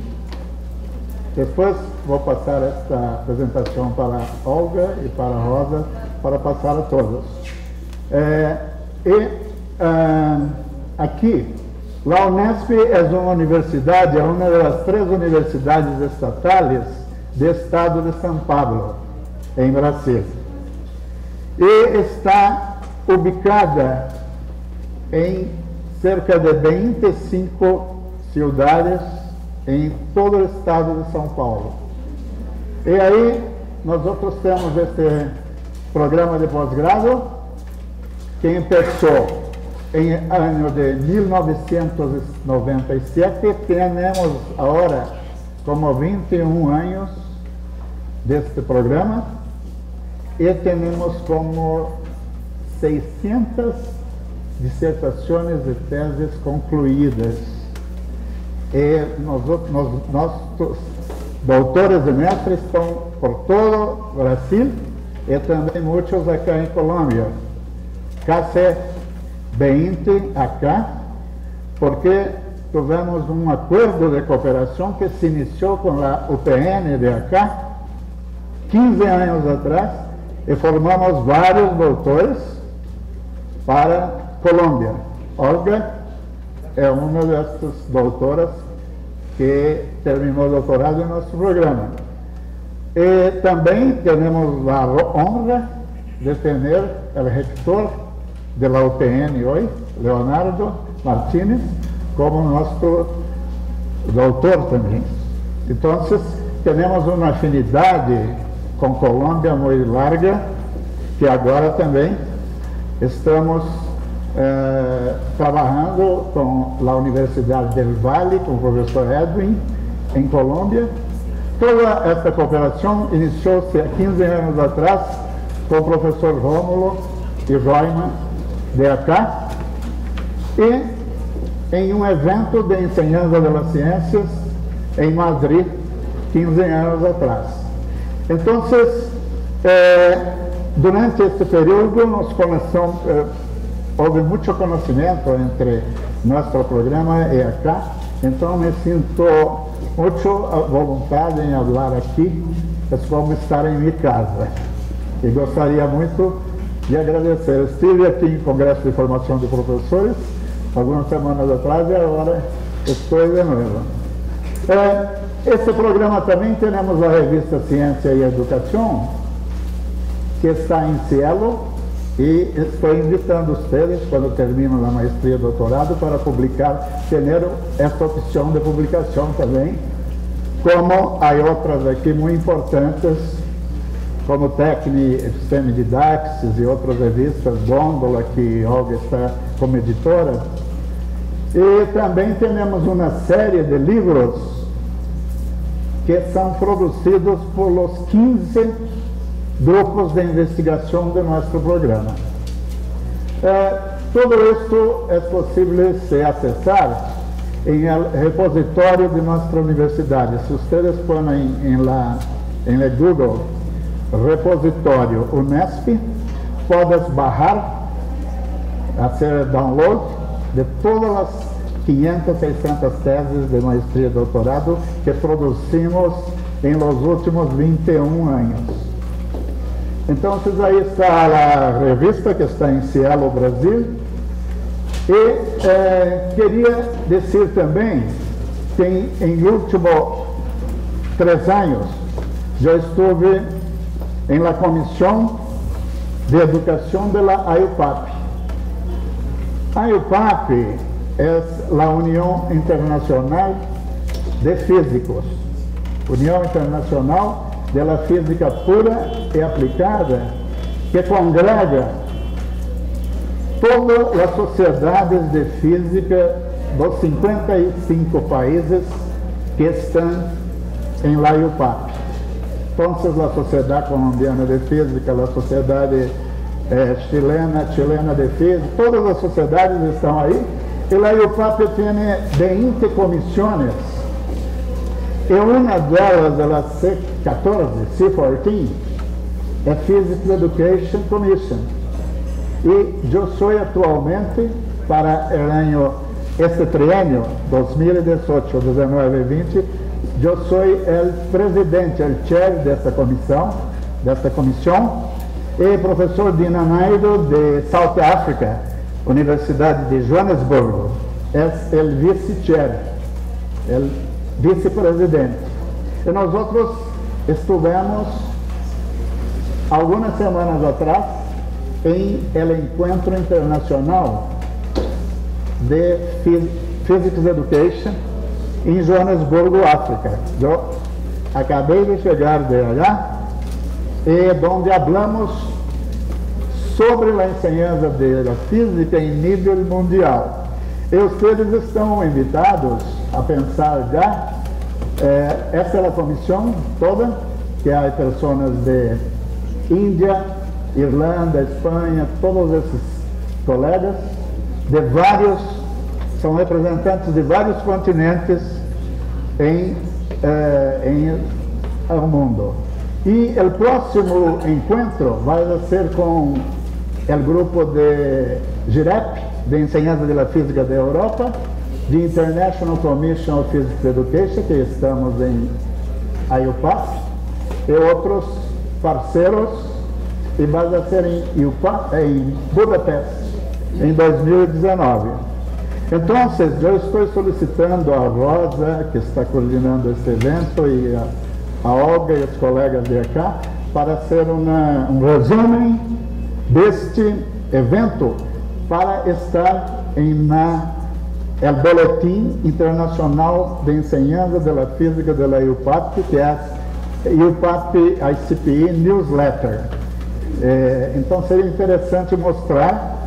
Después voy a pasar esta presentación para Olga y para Rosa, para pasar a todos. Eh, y eh, aquí, la UNESP es una universidad, es una de las tres universidades estatales del estado de São Paulo, en Brasil. Y está ubicada en cerca de veinticinco ciudades en todo el estado de São Paulo. Y ahí nosotros tenemos este programa de posgrado que empezó en el año de mil novecientos noventa y siete. Tenemos ahora como veintiún años de este programa. Y tenemos como seiscientas disertaciones de tesis concluidas. Y nosotros, nos, nuestros doctores y maestros están por todo Brasil y también muchos acá en Colombia. Casi veinte acá, porque tuvimos un acuerdo de cooperación que se inició con la U P N de acá quince años atrás. E formamos vários doutores para Colômbia. Olga é uma dessas doutoras que terminou o doutorado em nosso programa. E também temos a honra de ter o reitor da U P N hoje, Leonardo Martínez, como nosso doutor também. Então, temos uma afinidade com Colômbia muito larga, que agora também estamos eh, trabalhando com a Universidade del Valle, com o professor Edwin, em Colômbia. Toda essa cooperação iniciou-se há quinze anos atrás com o professor Rômulo e Roima de acá, e em um evento de enseñanza de las ciências em Madrid, quinze anos atrás. Então, eh, durante este período, nós conhecemos, eh, houve muito conhecimento entre nosso programa e acá. Então, me sinto muito à vontade em falar aqui. É como estar em minha casa. E gostaria muito de agradecer. Estive aqui em Congresso de Formação de Professores algumas semanas atrás e agora estou de novo. Eh, Este programa também temos a revista Ciência e Educação, que está em Cielo, E estou invitando vocês, quando terminam a maestria e doutorado, para publicar, ter esta opção de publicação também, como há outras aqui muito importantes, como Tecni, Episteme Didaxis e outras revistas, Gôndola, que Olga está como editora. E também temos uma série de livros que são produzidos por os quinze grupos de investigação de nosso programa. Eh, tudo isso é possível se acessar em repositório de nossa universidade. Se vocês põem em em Google repositório Unesp, podem barrar, fazer download de todas as quinhentas, seiscentas teses de maestria e doutorado que produzimos em los últimos vinte e um anos. Então, aí está a revista que está em Cielo, Brasil. E eh, queria dizer também que em, em últimos três anos já estive em la Comissão de Educação de la I U P A P. A I U P A P é a União Internacional de Físicos, União Internacional de la Física Pura e Aplicada, que congrega todas as sociedades de física dos cinquenta e cinco países que estão em la I U P A P. Então, a Sociedade Colombiana de Física, a Sociedade eh, Chilena, Chilena de Física, todas as sociedades estão aí, e la I U P A P tem vinte comissões. E uma delas, ela C quatorze, C quatorze, é Physics Education Commission. E eu sou atualmente, para o ano, este triênio, dois mil e dezoito, dezenove e vinte, eu sou o presidente, o chair dessa comissão, desta comissão, e professor Dina Naido, de South Africa, Universidade de Joanesburgo, é o vice-chair, o vice-presidente. E nós outros estivemos algumas semanas atrás em el encontro internacional de Physics Education em Joanesburgo, África. Eu acabei de chegar de lá, e onde hablamos sobre a enseñanza de la física em nível mundial. E vocês estão invitados a pensar já. Eh, essa é a comissão toda, que há pessoas de Índia, Irlanda, Espanha, todos esses colegas, de vários, são representantes de vários continentes em, eh, em ao mundo. E o próximo encontro vai ser com o grupo de GIREP, de Enseñanza de la Física da Europa, de International Commission of Physics Education, que estamos em I U P A P, e outros parceiros, e vai ser em, I U P A P, em Budapeste, em dois mil e dezenove. Então, eu estou solicitando a Rosa, que está coordenando esse evento, e a, a Olga e os colegas de cá, para ser uma, um resumo deste evento, para estar em na é o Boletim Internacional de Enseñanza de la Física de la I U P A P, que é a I U P A P I C P I Newsletter. Eh, então, seria interessante mostrar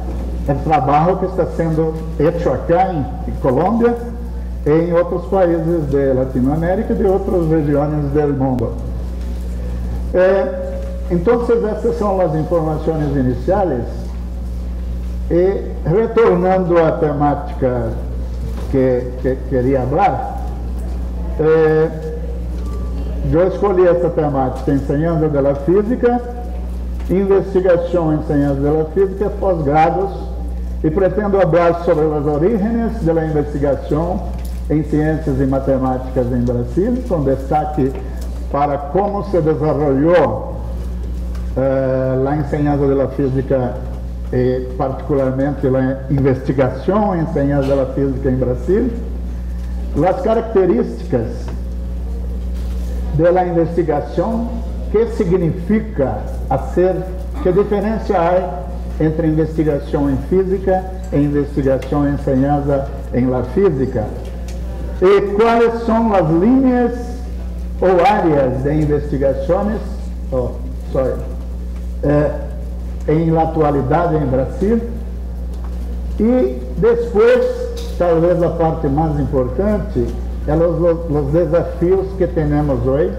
o trabalho que está sendo feito aqui em, em Colômbia, e em outros países de Latinoamérica e de outras regiões do mundo. Eh, então, essas são as informações iniciais. E, retornando à temática que, que queria falar, eh, eu escolhi essa temática, Enseñanza de la Física, Investigação em Enseñanza de la Física, Pós-Grados, e pretendo falar sobre as origens da investigação em Ciências e Matemáticas em Brasil, com destaque para como se desenvolveu eh, a Enseñanza de la Física, e particularmente a investigação em enseñanza da física em Brasil, as características da investigação, que significa hacer, que diferença há entre investigação em física e investigação ensinada em la física? E quais são as linhas ou áreas de investigações oh, sorry, eh, em la atualidade em Brasil? E depois, talvez a parte mais importante, é os, os desafios que temos hoje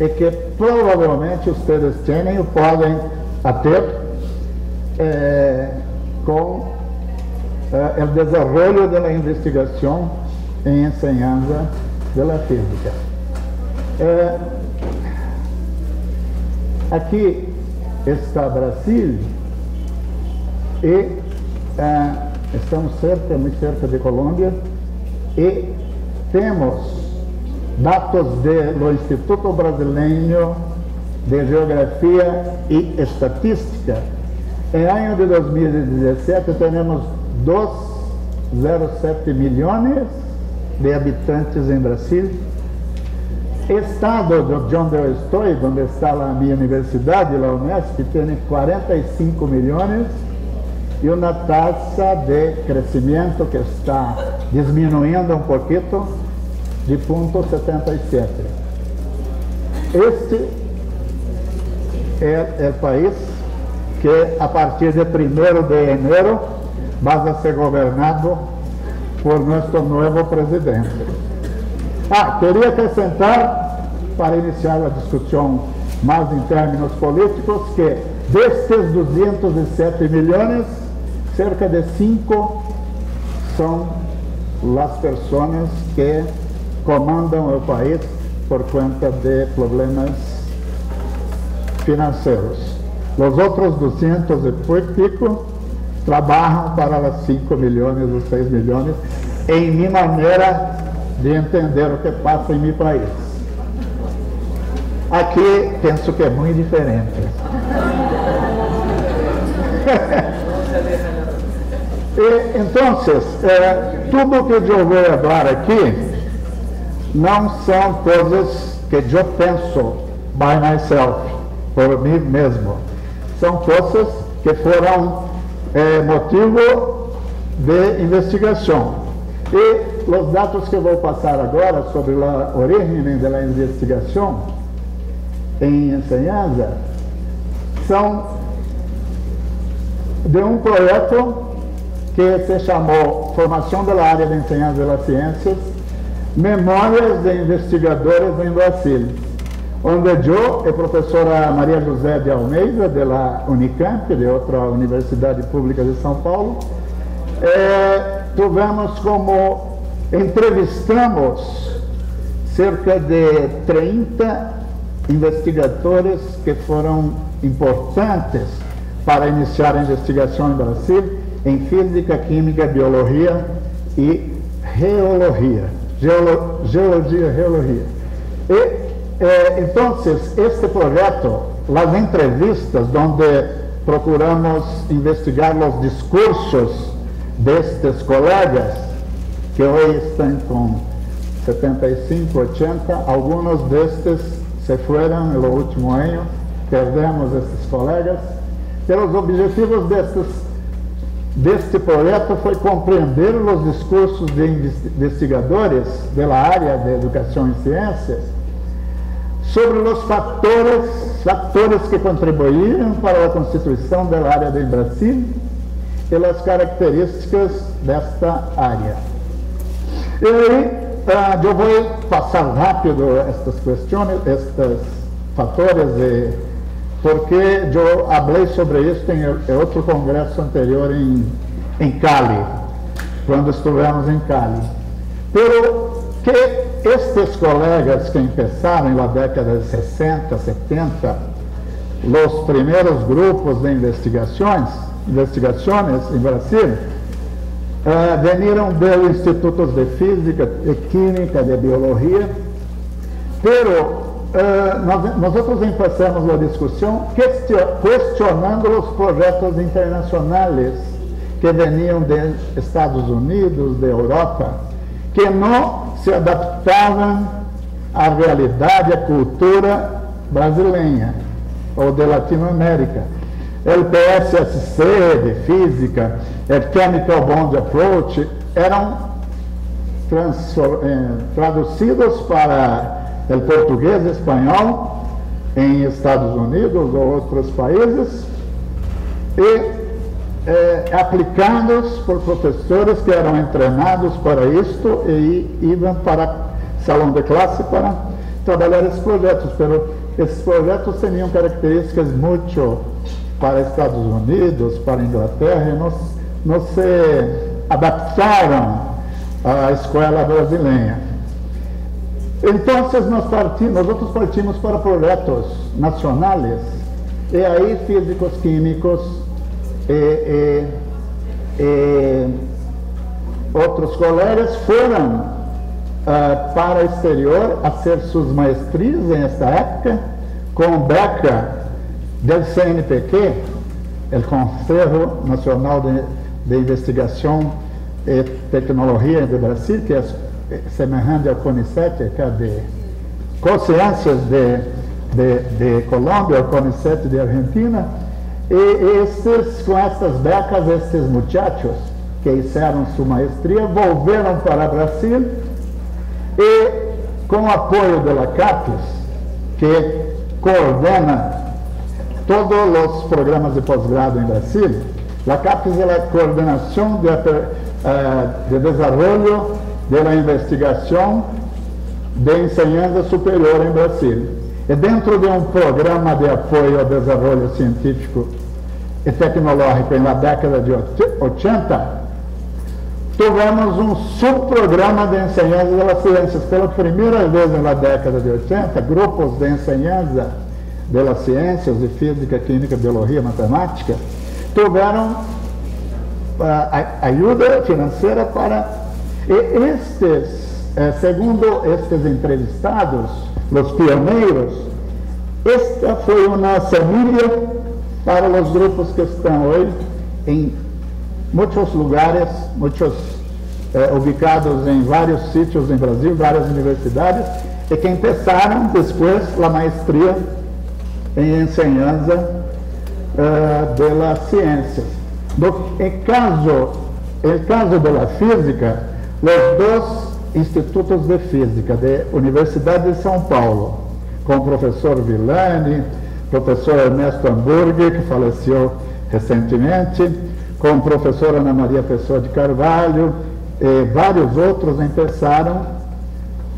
e que provavelmente vocês têm e podem até eh, com eh, o desenvolvimento da investigação em enseñanza de la física. Eh, aqui está Brasil e eh, estamos cerca, muito cerca de Colômbia e temos dados do Instituto Brasileiro de Geografia e Estatística. Em ano de dois mil e dezessete, temos dois vírgula zero sete milhões de habitantes em Brasil. Estado de onde eu estou, onde está a minha universidade, a UNESP, tem quarenta e cinco milhões e uma taxa de crescimento que está diminuindo um pouquinho, de zero vírgula setenta e sete. Este é o país que, a partir de primeiro de janeiro, vai a ser governado por nosso novo presidente. Ah, queria acrescentar, para iniciar a discussão mais em termos políticos, que destes duzentos e sete milhões, cerca de cinco são as pessoas que comandam o país por conta de problemas financeiros. Os outros duzentos e pouco trabalham para os cinco milhões ou seis milhões, em minha maneira de entender o que passa em meu país. Aqui, penso que é muito diferente. E, então, eh, tudo que eu vou falar aqui não são coisas que eu penso by myself, por mim mesmo. São coisas que foram eh, motivo de investigação. E os dados que vou passar agora sobre a origem da investigação em enseñanza são de um projeto que se chamou Formação da Área de Enseñanza de las Ciências, Memórias de Investigadores em Brasil, onde eu e a professora Maria José de Almeida, da Unicamp, de outra Universidade Pública de São Paulo, eh, tivemos como, entrevistamos cerca de trinta investigadores que foram importantes para iniciar a investigação em Brasil, em física, química, biologia e geologia. Geolo, geologia, geologia. E, eh, então, este projeto, as entrevistas, onde procuramos investigar os discursos destes colegas, que hoje estão com setenta e cinco, ochenta, alguns destes se foram no último ano, perdemos esses colegas. Pelos objetivos destes deste projeto foi compreender os discursos de investigadores da área de educação e ciências sobre os fatores, fatores que contribuíram para a constituição da área do Brasil e as características desta área. E aí, eu vou passar rápido estas questões, estes fatores e porque eu falei sobre isso em outro congresso anterior em, em Cali, quando estivemos em Cali. Pero que estes colegas que começaram na década de sessenta, setenta, os primeiros grupos de investigações, investigações em Brasil, eh, veniram de institutos de física, de química, de biologia, pero Uh, nós, nós outros começamos a discussão questionando os projetos internacionais que vinham de Estados Unidos, de Europa, que não se adaptavam à realidade, à cultura brasileira ou de Latinoamérica. L P S S C de Física, Chemical Bond Approach, eram traduzidos para o português e espanhol em Estados Unidos ou outros países e eh, aplicados por professores que eram treinados para isto e iam para salão de classe para trabalhar esses projetos. Mas esses projetos tinham características muito para Estados Unidos, para Inglaterra, e não, não se adaptaram a escola brasileira. Então, nós partimos, nós partimos para projetos nacionais, e aí físicos, químicos e, e, e outros colegas foram uh, para o exterior a ser suas maestrias nessa época, com beca do C N P q, o Conselho Nacional de, de Investigação e Tecnologia de Brasil, que é semelhante ao CONICET, que é de Colciencias de, de, de Colômbia, o CONICET de Argentina, e esses, com essas becas, esses muchachos que fizeram sua maestria, voltaram para Brasil e, com o apoio da CAPES, que coordena todos os programas de pós-grado em Brasil, a CAPES é a coordenação de Uh, de desarrollo de la investigación de enseñanza superior en Brasil. Y dentro de un programa de apoyo al desarrollo científico y tecnológico en la década de ochenta, tuvimos un subprograma de enseñanza de las ciencias. Pela primera vez en la década de ochenta, grupos de enseñanza de las ciencias de física, química, biología, matemática, tuvieron ajuda financeira para... E estes, segundo estes entrevistados, os pioneiros, esta foi uma semilla para os grupos que estão hoje em muitos lugares, muitos eh, ubicados em vários sítios em Brasil, várias universidades, e que começaram depois a maestria em enseñanza eh, de las ciências. En caso, el caso de la física, los dos institutos de física de Universidad de São Paulo, con el profesor Vilani, profesor Ernesto Hamburger, que falleció recientemente, con el profesor Ana Maria Pessoa de Carvalho, y varios otros empezaron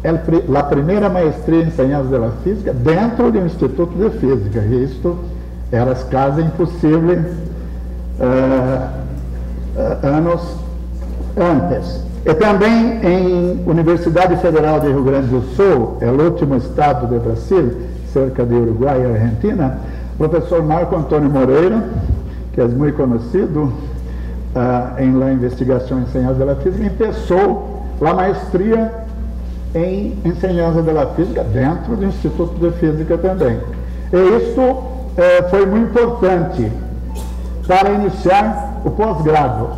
el, la primera maestría en enseñanza de la física dentro del Instituto de Física, y esto era casi imposible Uh, uh, anos antes. E também em Universidade Federal de Rio Grande do Sul, é o último estado do Brasil, cerca de Uruguai e Argentina, o professor Marco Antônio Moreira, que é muito conhecido uh, em la investigação e enseñanza de la física, começou a maestria em enseñanza de la física dentro do Instituto de Física também. E isso uh, foi muito importante para iniciar o pós-grado.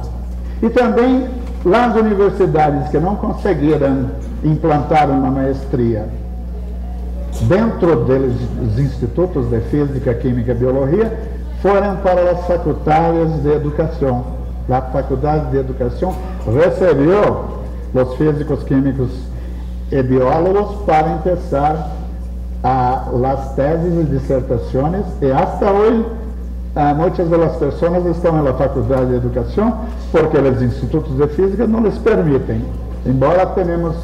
E também, as universidades que não conseguiram implantar uma maestria dentro dos institutos de Física, Química e Biologia, foram para as faculdades de Educação. A Faculdade de Educação recebeu os físicos, químicos e biólogos para começar as teses e dissertações, e até hoje Uh, muitas das pessoas estão na Faculdade de Educação porque os institutos de física não lhes permitem, embora tenhamos...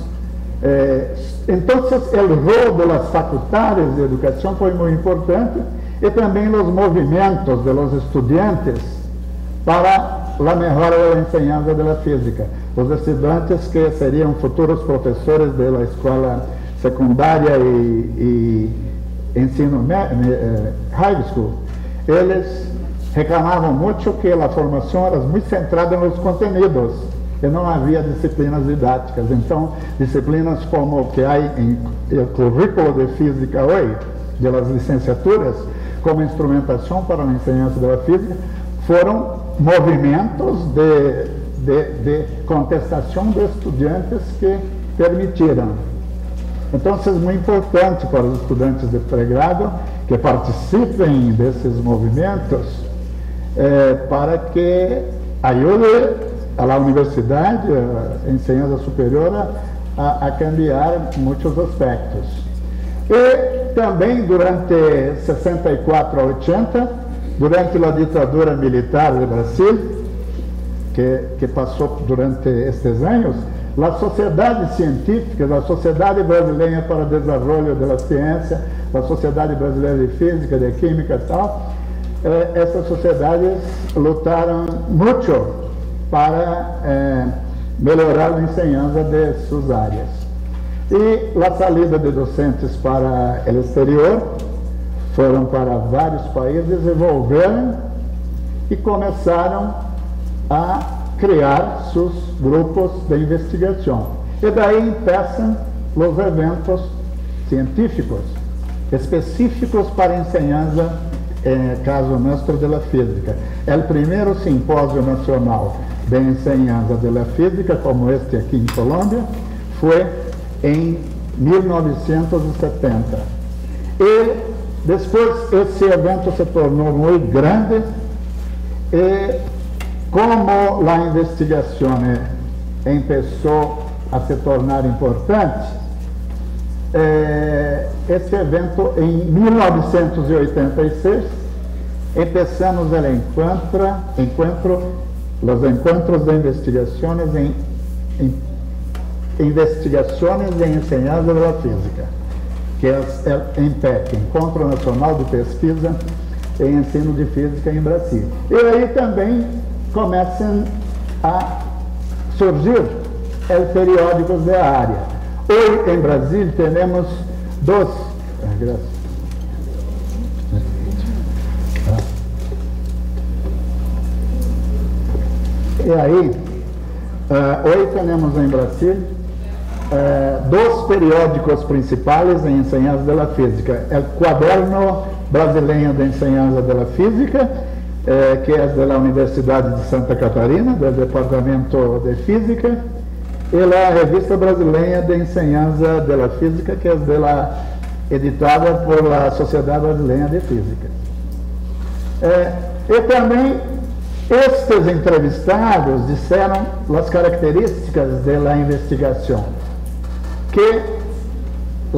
Eh, então, o rol das faculdades de educação foi muito importante, e também os movimentos dos estudantes para a melhora da enseñanza da física. Os estudantes que seriam futuros professores da escola secundária e, e ensino eh, high school, eles reclamavam muito que a formação era muito centrada nos conteúdos e não havia disciplinas didáticas. Então, disciplinas como o que há em o currículo de física hoje, das licenciaturas, como instrumentação para a enseñanza da física, foram movimentos de, de, de contestação de estudantes que permitiram. Então, isso é muito importante para os estudantes de pregrado que participem desses movimentos, eh, para que ayude a la universidad, a enseñanza superior, a, a cambiar muchos aspectos. Y también durante sesenta y cuatro a ochenta, durante la ditadura militar de Brasil, que, que pasó durante estos años, la sociedade científica, a Sociedade Brasileña para o Desenvolvimento da Ciência, a Sociedade Brasileira de Física, de Química e tal, eh, essas sociedades lutaram muito para eh, melhorar a enseñanza de suas áreas. E a saída de docentes para o exterior, foram para vários países, desenvolveram e começaram a criar seus grupos de investigação. E daí começam os eventos científicos específicos para a enseñanza, eh, caso nuestro de la física. O primeiro simpósio nacional de enseñanza de la física, como este aqui em Colômbia, foi em mil novecentos e setenta. E depois esse evento se tornou muito grande e, como la investigación empezó a se tornar importante, eh, esse evento em mil novecentos e oitenta e seis começamos o encontro, encontro, os encontros de investigações em, em investigações de enseñanza de la física, que é o ENPEC, Encontro Nacional de Pesquisa em Ensino de Física em Brasil. E aí também começam a surgir os periódicos da área. Hoje, em Brasil, temos dois. E aí, uh, hoje temos em Brasil uh, dois periódicos principais em enseñanza da física: o Quaderno Brasileiro de Enseñanza da Física, Eh, que é da Universidade de Santa Catarina, do Departamento de Física, e a Revista Brasileira de Enseñanza de la Física, que é da, editada por a Sociedade Brasileira de Física. Eh, e também estes entrevistados disseram as características da investigação, que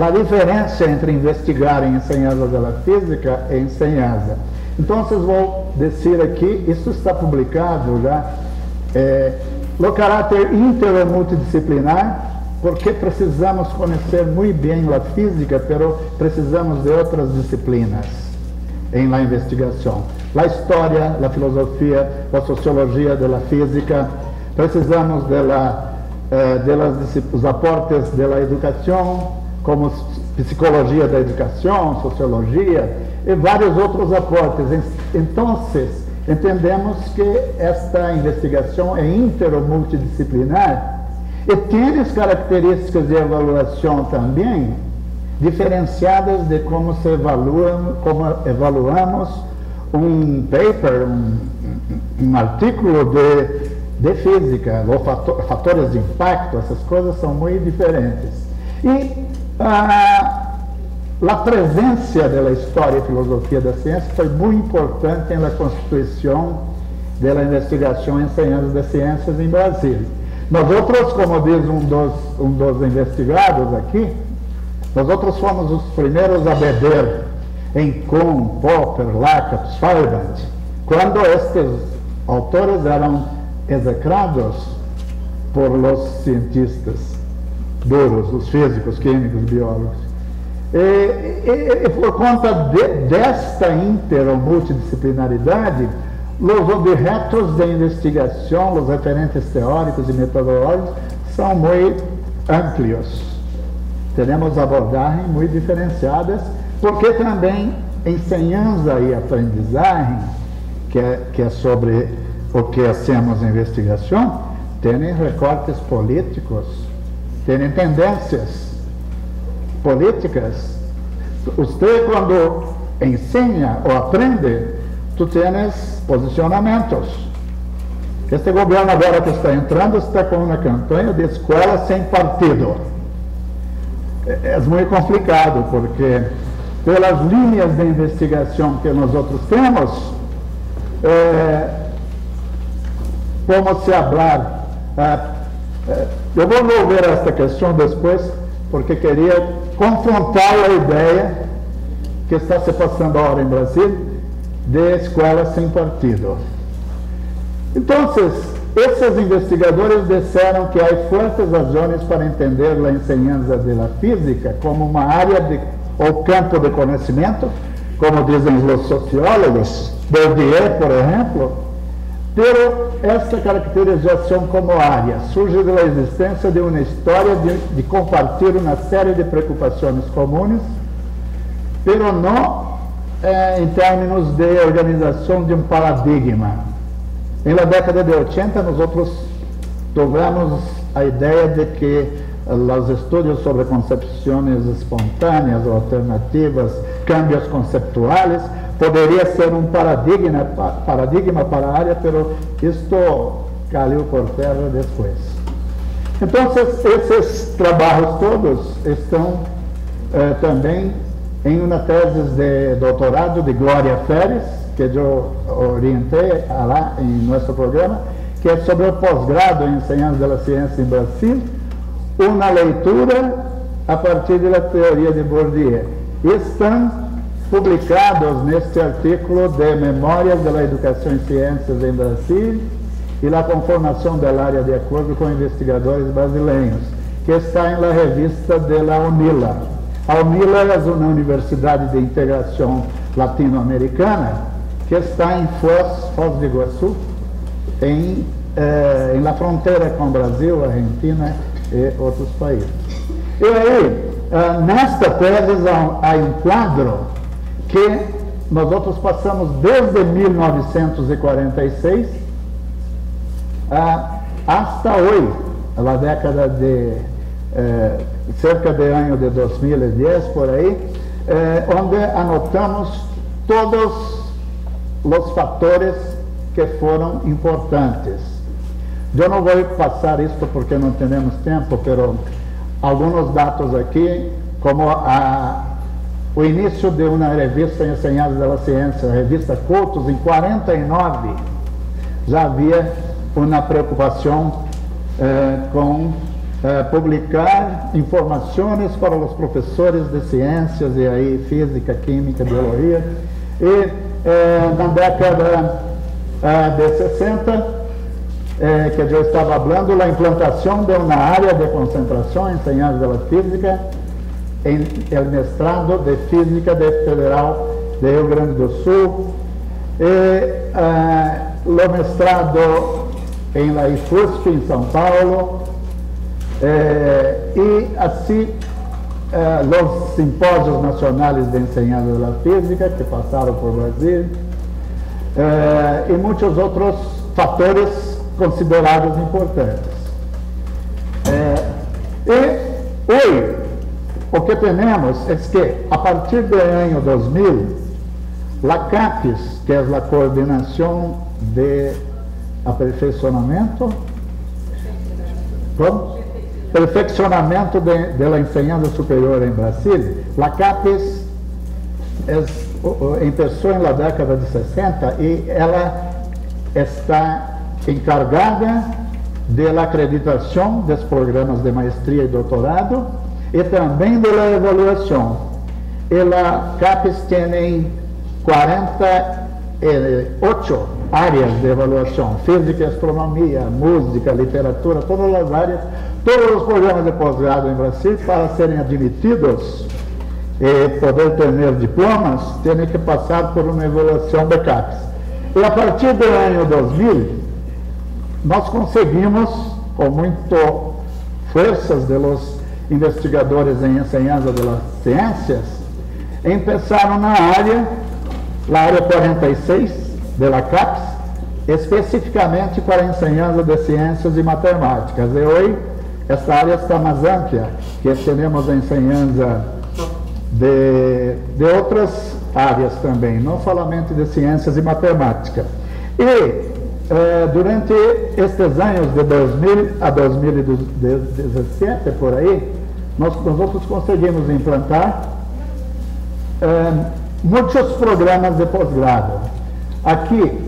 a diferença entre investigar em enseñanza de la Física e enseñanza. Então, vou dizer aqui, isso está publicado já, eh, o caráter inter- e multidisciplinar, porque precisamos conhecer muito bem a física, pero precisamos de outras disciplinas em la investigação. A história, a filosofia, a sociologia da física, precisamos de, la, eh, de las, os aportes da educação, como psicologia da educação, sociologia e vários outros aportes. Então, entendemos que esta investigação é inter ou multidisciplinar e tem as características de avaliação também diferenciadas de como se evaluam, como evaluamos um paper, um, um artículo de, de física, ou fator, fatores de impacto. Essas coisas são muito diferentes. E ah, a presença da história e filosofia da ciência foi muito importante na constituição da investigação em ciências das ciências em Brasil. Nós outros, como diz um dos, um dos investigados aqui, nós outros fomos os primeiros a beber em Kuhn, Popper, Lacan, Feyerabend, quando estes autores eram execrados por os cientistas duros, os físicos, químicos, biólogos. E, e, e por conta de, desta inter- ou multidisciplinaridade, os objetos de investigação, os referentes teóricos e metodológicos são muito amplios. Temos abordagens muito diferenciadas, porque também enseñanza e aprendizagem, que é, que é sobre o que hacemos em investigação, tem recortes políticos, tem tendências políticas. Você, quando ensina ou aprende, tu tens posicionamentos. Este governo agora que está entrando está com uma campanha de escola sem partido. É muito complicado, porque pelas linhas de investigação que nós outros temos, é, vamos falar. Ah, eu vou ver esta questão depois, porque queria confrontar a ideia que está se passando agora em Brasil de escola sem partido. Então, esses investigadores disseram que há fortes razões para entender a enseñanza de la física como uma área de, ou campo de conhecimento, como dizem os sociólogos, Bourdieu, por exemplo, pero essa caracterização como área surge da existência de uma história de, de compartilhar uma série de preocupações comuns, pero não eh, em termos de organização de um paradigma. Na década de ochenta, nós tivemos a ideia de que os estudos sobre concepções espontâneas ou alternativas, cambios conceptuais, poderia ser um paradigma, paradigma para a área, mas isto caiu por terra depois. Então, esses trabalhos todos estão eh, também em uma tese de doutorado de Glória Feres, que eu orientei lá em nosso programa, que é sobre o pós-grado em enseñanza da ciência em Brasil, uma leitura a partir da teoria de Bourdieu. Estão publicados neste artículo de Memórias da Educação em Ciências em Brasil e a conformação da área de acordo com investigadores brasileiros, que está em la revista de la UNILA. A UNILA é uma universidade de integração latino-americana, que está em Foz, Foz de Iguaçu, em, eh, em la fronteira com o Brasil, Argentina e outros países. E aí, eh, nesta tese há, há um quadro que nós outros passamos desde mil novecentos e quarenta e seis ah, hasta hoje, na década de eh, cerca de ano de dois mil e dez, por aí, eh, onde anotamos todos os fatores que foram importantes. Eu não vou passar isso porque não temos tempo, mas alguns dados aqui, como a, o início de uma revista em enseñanza da ciência, a revista Cultos, em quarenta e nove, já havia uma preocupação eh, com eh, publicar informações para os professores de ciências, e aí física, química, biologia, e Eh, na década eh, de sessenta, eh, que eu estava falando, a implantação de uma área de concentração em enseñanza da física em el mestrado de Física da Federal de Rio Grande do Sul, e eh, o mestrado em la I F U S P em São Paulo, eh, e assim Eh, los simpósios nacionais de enseñanza de la física que passaram por Brasil, eh, e muitos outros fatores considerados importantes. Eh, e hoje, o que temos é que, a partir do ano dois mil, a CAPES, que é a Coordenação de Aperfeiçoamento, como? Perfeccionamento de, de la enseñanza superior em Brasil, a CAPES começou na década de sessenta e ela está encargada da acreditação dos programas de maestria e doutorado e também da avaliação. A CAPES tem quarenta e oito áreas de avaliação: física, astronomia, música, literatura, todas as áreas. Todos os programas de pós-grado em Brasil, para serem admitidos e poder ter diplomas, têm que passar por uma evolução de CAPES. E a partir do ano dois mil, nós conseguimos, com muito forças dos investigadores em enseñanza das ciências, começaram na área, na área quarenta e seis da CAPES, especificamente para a enseñanza de ciências e matemáticas. E hoje, esta área está mais ampla, que temos a enseñanza de, de outras áreas também, não somente de ciências e matemática. E eh, durante estes anos de dois mil a dois mil e dezessete, por aí, nós, nós outros conseguimos implantar eh, muitos programas de pós-grado. Aqui,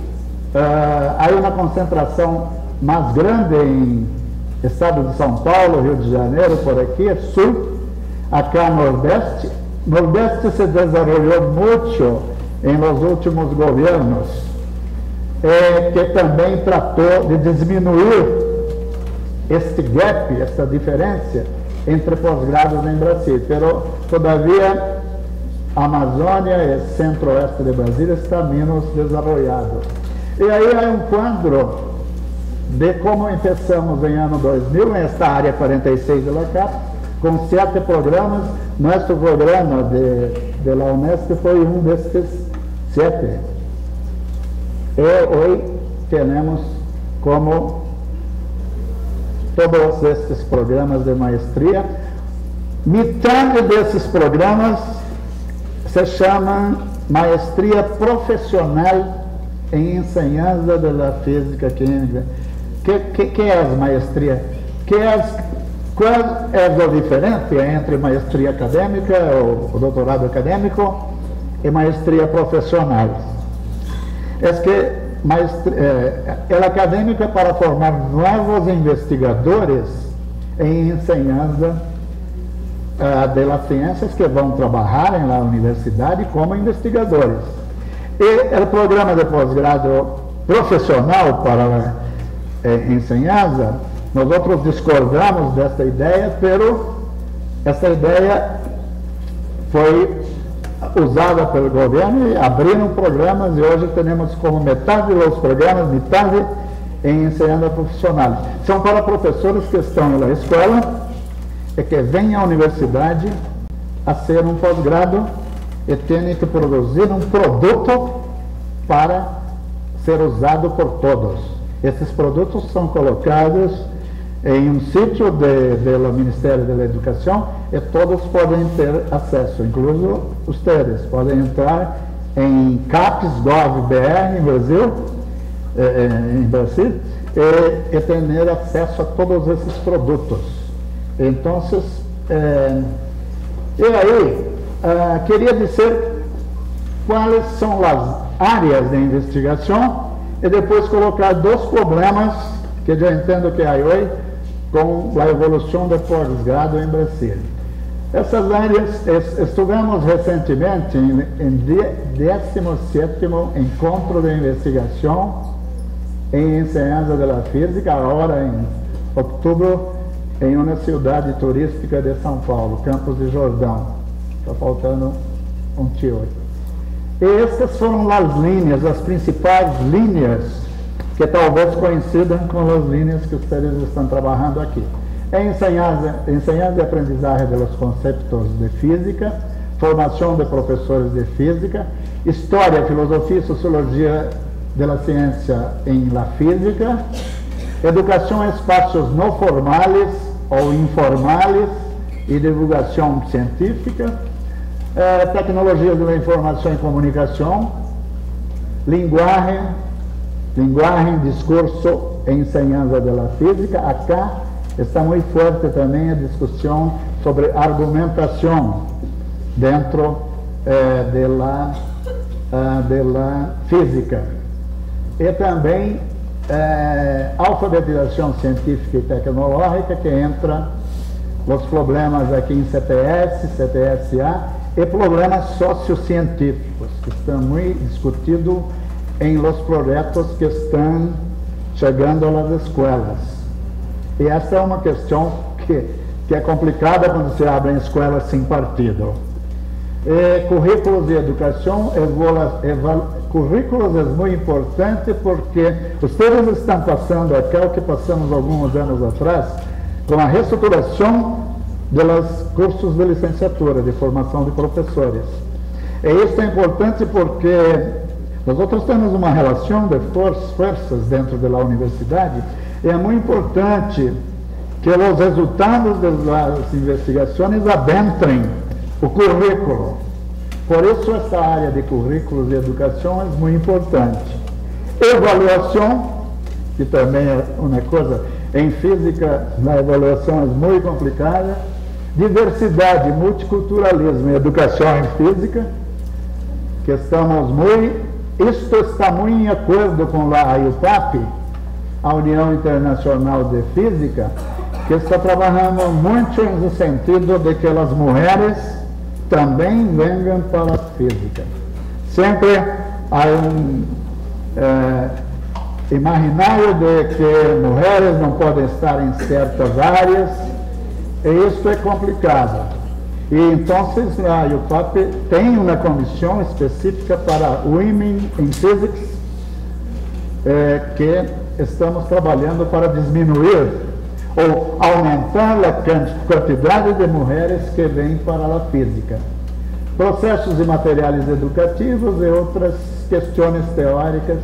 Uh, aí uma concentração mais grande em estado de São Paulo, Rio de Janeiro, por aqui, sul, acá nordeste. Nordeste se desenvolveu muito em los últimos governos, eh, que também tratou de diminuir este gap, esta diferença entre posgrados em Brasil. Pero, todavia, a Amazônia e centro-oeste de Brasil está menos desenvolvido. E aí há um quadro de como começamos em ano dois mil, nesta área quarenta e seis da CAPES, com sete programas. Nosso programa de, de la UNESP foi um destes sete. E hoje temos como todos estes programas de maestria. Metade desses programas se chama Maestria Profissional em Enseñanza de la Física Química. Que, que, que é a maestria? Que é, qual é a diferença entre maestria acadêmica, ou, ou doutorado acadêmico, e maestria profissional? É que maestria, é, ela é acadêmica para formar novos investigadores em enseñanza uh, de las ciências que vão trabalhar em la universidade como investigadores. E o programa de pós-grado profissional para eh, enseñanza, nós outros discordamos desta ideia, pero essa ideia foi usada pelo governo e abriram programas, e hoje temos como metade dos programas, metade em enseñanza profissional. São para professores que estão na escola e que vêm à universidade a ser um pós-grado e tem que produzir um produto para ser usado por todos. Esses produtos são colocados em um sítio do Ministério da Educação e todos podem ter acesso, incluso vocês podem entrar em CAPES ponto gov ponto br em Brasil, em Brasil e, e ter acesso a todos esses produtos. Então, é, e aí Uh, queria dizer quais são as áreas de investigação e depois colocar dois problemas que eu entendo que há hoje com a evolução do pós-grado em Brasil. Essas áreas, es, estudamos recentemente em, em décimo sétimo Encontro de Investigação em Enseñanza de la Física, agora em outubro, em uma cidade turística de São Paulo, Campos de Jordão. Está faltando um tio aí. E essas foram as linhas, as principais linhas, que talvez coincidam com as linhas que vocês estão trabalhando aqui. É enseñanza e aprendizagem dos conceitos de física, formação de professores de física, história, filosofia e sociologia da ciência em la física, educação em espaços não formais ou informais e divulgação científica, Eh, tecnologias da informação e comunicação, linguagem, linguagem, discurso e enseñanza de la física. Acá está muito forte também a discussão sobre argumentação dentro eh, de, la, uh, de la física. E também eh, alfabetização científica e tecnológica, que entra os problemas aqui em C T S, C T S A, e problemas sociocientíficos, que estão muito discutidos em los projetos que estão chegando às escolas. E essa é uma questão que, que é complicada quando se abre escolas sem partido. E currículos e educação, currículos é muito importante porque vocês estão passando aquilo que passamos alguns anos atrás com a reestruturação dos cursos de licenciatura, de formação de professores. E isso é importante porque nós outros temos uma relação de forças dentro da universidade, e é muito importante que os resultados das investigações adentrem o currículo. Por isso, essa área de currículos e educação é muito importante. Avaliação, que também é uma coisa, em física, a avaliação é muito complicada. Diversidade, multiculturalismo e educação em física, que estamos muito Isto está muito em acordo com a I U P A P, a União Internacional de Física, que está trabalhando muito no sentido de que as mulheres também venham para a física. Sempre há um eh, imaginário de que mulheres não podem estar em certas áreas, e isso é complicado. E então a I U P A P tem uma comissão específica para Women in Physics, eh, que estamos trabalhando para diminuir ou aumentar a quantidade de mulheres que vêm para a física. Processos e materiais educativos e outras questões teóricas.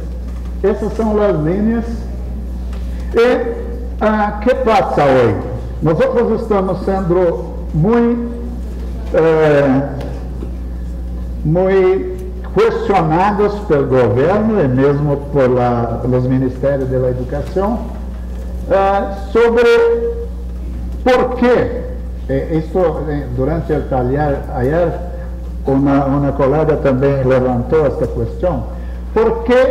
Essas são as linhas. E ah, que passa hoje? Nós outros estamos sendo muito Eh, muito questionados pelo governo e mesmo pelos ministérios da educação eh, sobre por que eh, isto eh, durante o talhar ayer uma, uma colega também levantou esta questão, por que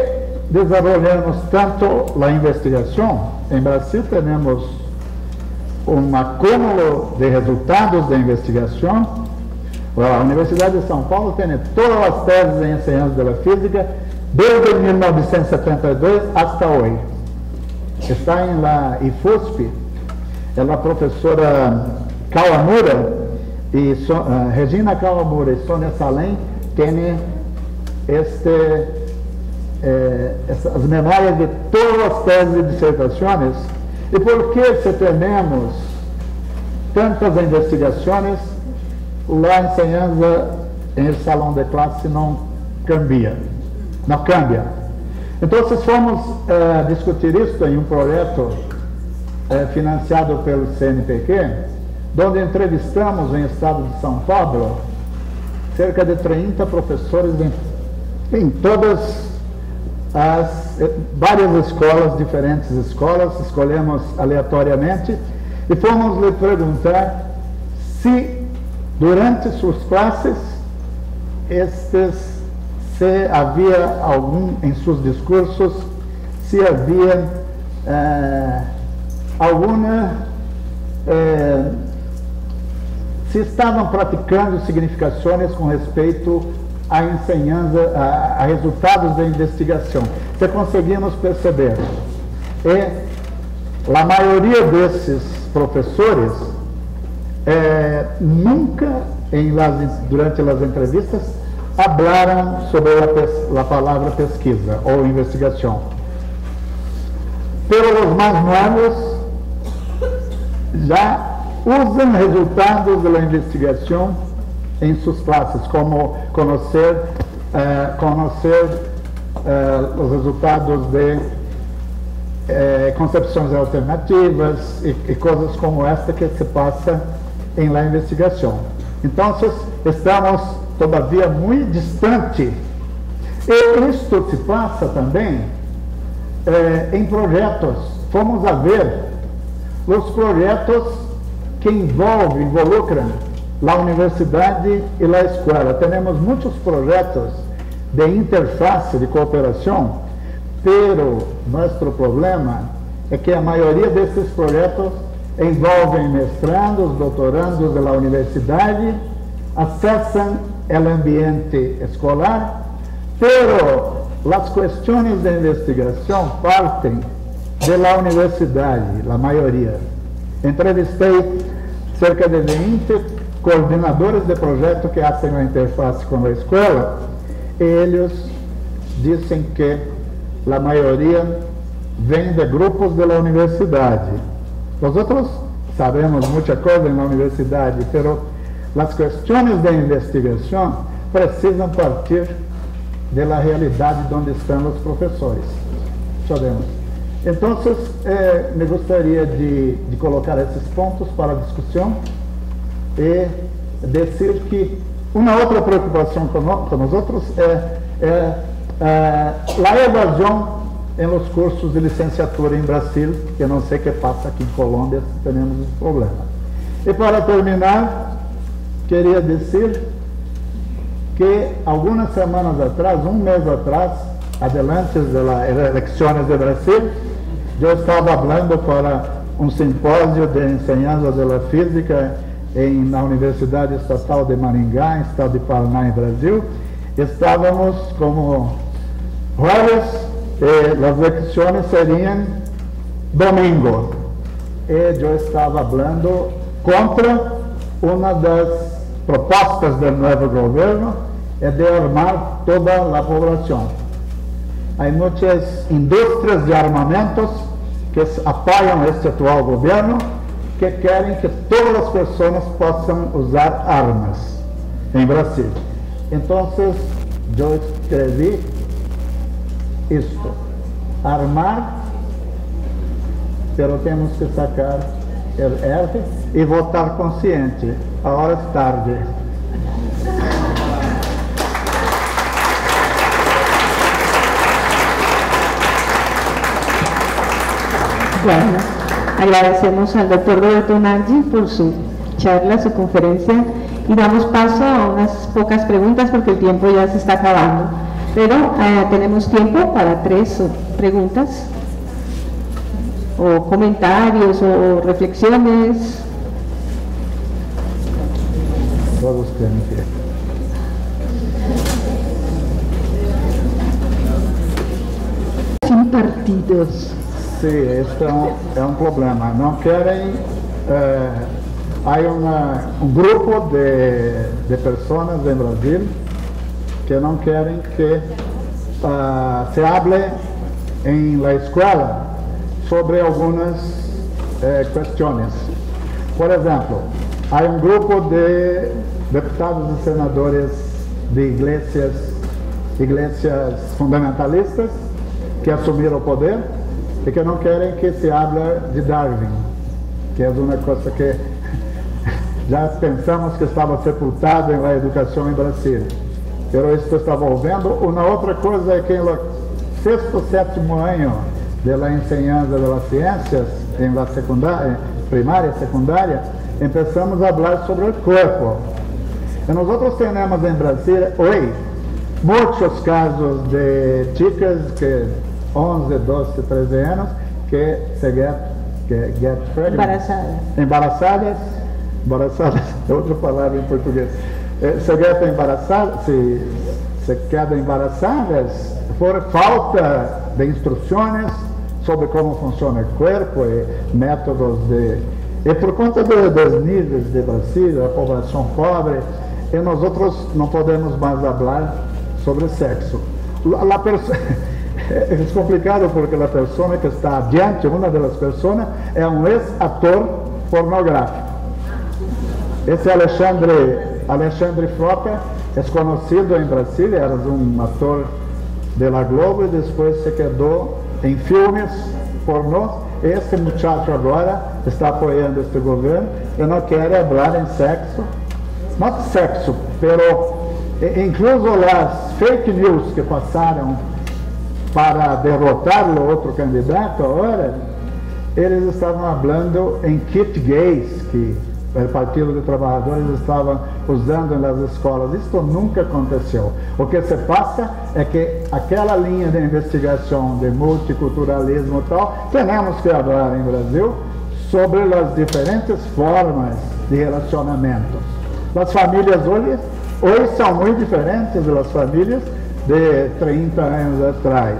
desenvolvemos tanto a investigação? Em Brasil temos um acúmulo de resultados da investigação. A Universidade de São Paulo tem todas as teses em ciência da física desde mil novecentos e setenta e dois até hoje. Está em la I F U S P, ela professora Kawamura e so, uh, Regina Kawamura e Sônia Salem têm este, eh, as memórias de todas as teses e dissertações. E por que se temos tantas investigações? Lá a enseñanza en el salón de clase no cambia, no cambia. Entonces fomos eh, discutir esto en un proyecto eh, financiado pelo C N P q, donde entrevistamos en el estado de São Paulo cerca de trinta profesores en, en todas as eh, varias escolas, diferentes escolas, escolhemos aleatoriamente y fomos le preguntar si durante suas classes, estes, se havia algum, em seus discursos, se havia eh, alguma, eh, se estavam praticando significações com respeito à enseñanza, a, a resultados da investigação. Se conseguimos perceber, e a maioria desses professores, Eh, nunca em las, durante as entrevistas falaram sobre a, pes, a palavra pesquisa ou investigação. Pelos mais novos já usam resultados da investigação em suas classes, como conhecer eh, conhecer eh, os resultados de eh, concepções alternativas e, e coisas como esta que se passa em la investigação. Então, estamos todavia muito distante. E isto se passa também eh, em projetos. Vamos a ver os projetos que envolvem, involucram a universidade e a escola. Temos muitos projetos de interface, de cooperação, pero nosso problema é que a maioria desses projetos envolvem mestrandos, doutorandos da universidade, acessam o ambiente escolar, pero as questões de investigação partem da universidade, a maioria. Entrevistei cerca de veinte coordenadores de projeto que fazem a interface com a escola, e eles dizem que a maioria vem de grupos da universidade. Nós outros sabemos muita coisa na universidade, mas as questões da investigação precisam partir da realidade onde estão os professores. Sabemos. Então, eh, me gostaria de, de colocar esses pontos para a discussão e dizer que uma outra preocupação conosco, nós outros, é, é eh, a evasão em los cursos de licenciatura em Brasil, que não sei o que passa aqui em Colômbia, temos esse problema. E para terminar, queria dizer que algumas semanas atrás, um mês atrás, antes de las elecciones de Brasil, yo estaba hablando para un simposio de enseñanza de la física en la Universidad Estatal de Maringá, en el estado de Paraná, en Brasil. Estábamos como jueves, eh, las elecciones serían domingo. Y yo estaba hablando contra una de las propuestas del nuevo gobierno, es de armar toda la población. Hay muchas industrias de armamentos que apoyan este actual gobierno, que quieren que todas las personas puedan usar armas en Brasil. Entonces, yo escribí esto: armar, pero tenemos que sacar el R y votar consciente. Ahora es tarde. Bueno, agradecemos al doctor Roberto Munar por su charla, su conferencia, y damos paso a unas pocas preguntas porque el tiempo ya se está acabando. Pero eh, tenemos tiempo para tres preguntas, o comentarios, o reflexiones. Sin partidos. Sí, este es un, es un problema. No quieren. Eh, hay una, un grupo de, de personas en Brasil que no quieren que uh, se hable en la escuela sobre algunas eh, cuestiones. Por ejemplo, hay un grupo de diputados y senadores de iglesias, iglesias fundamentalistas que asumieron el poder. Y que no quieren que se hable de Darwin, que es una cosa que ya pensamos que estaba sepultada en la educación en Brasil. Pero esto está volviendo. Una otra cosa es que en el sexto o séptimo año de la enseñanza de las ciencias, en la secundaria, primaria y secundaria, empezamos a hablar sobre el cuerpo. Y nosotros tenemos en Brasil hoy muchos casos de chicas que once, doce, trece años, que se get, que get pregnant. Embarazadas. Embarazadas, embarazadas, otra palabra en portugués. Eh, se get embarazadas, se, se quedan embarazadas por falta de instrucciones sobre cómo funciona el cuerpo y métodos de... Y por cuenta de los niveles de Brasil, la población pobre, y nosotros no podemos más hablar sobre sexo. La, la persona... Es complicado porque la persona que está adiante, una de las personas, es un ex-actor pornográfico. Ese Alexandre, Alexandre Frota es conocido en Brasil, era un actor de la Globo y después se quedó en filmes pornó. Ese muchacho ahora está apoyando este gobierno y no quiere hablar en sexo, no sexo, pero incluso las fake news que pasaron para derrotar o outro candidato, agora, eles estavam falando em kit gays, que o Partido de Trabalhadores estava usando nas escolas. Isso nunca aconteceu. O que se passa é que aquela linha de investigação de multiculturalismo e tal, temos que falar em Brasil sobre as diferentes formas de relacionamentos. As famílias hoje, hoje são muito diferentes das famílias de treinta anos atrás.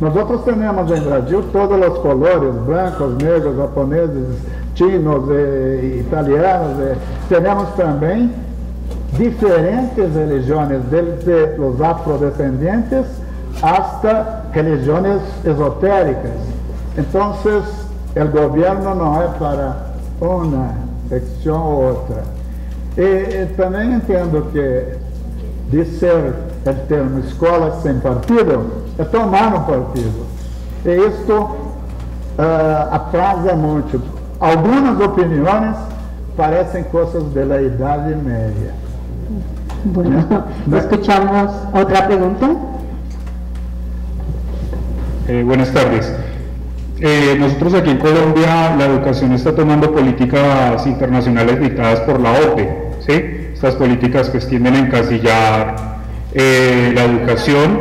Nós outros temos em Brasil todos os colores, brancos, negros, japoneses, chinos, e italianos. E temos também diferentes religiões, desde os afrodescendentes hasta religiões esotéricas. Então, o governo não é para uma secção ou outra. E, e também entendo que de ser el termo escola sem partido é tomar um partido. E isto uh, atrasa muito. Algumas opiniões parecem coisas da Idade Média. Bueno, ¿no? Escuchamos otra pregunta. Eh, buenas tardes. Eh, nosotros aquí en Colombia la educación está tomando políticas internacionales dictadas por la O T E, ¿sí? Estas políticas pues tienden a encasillar Eh, la educación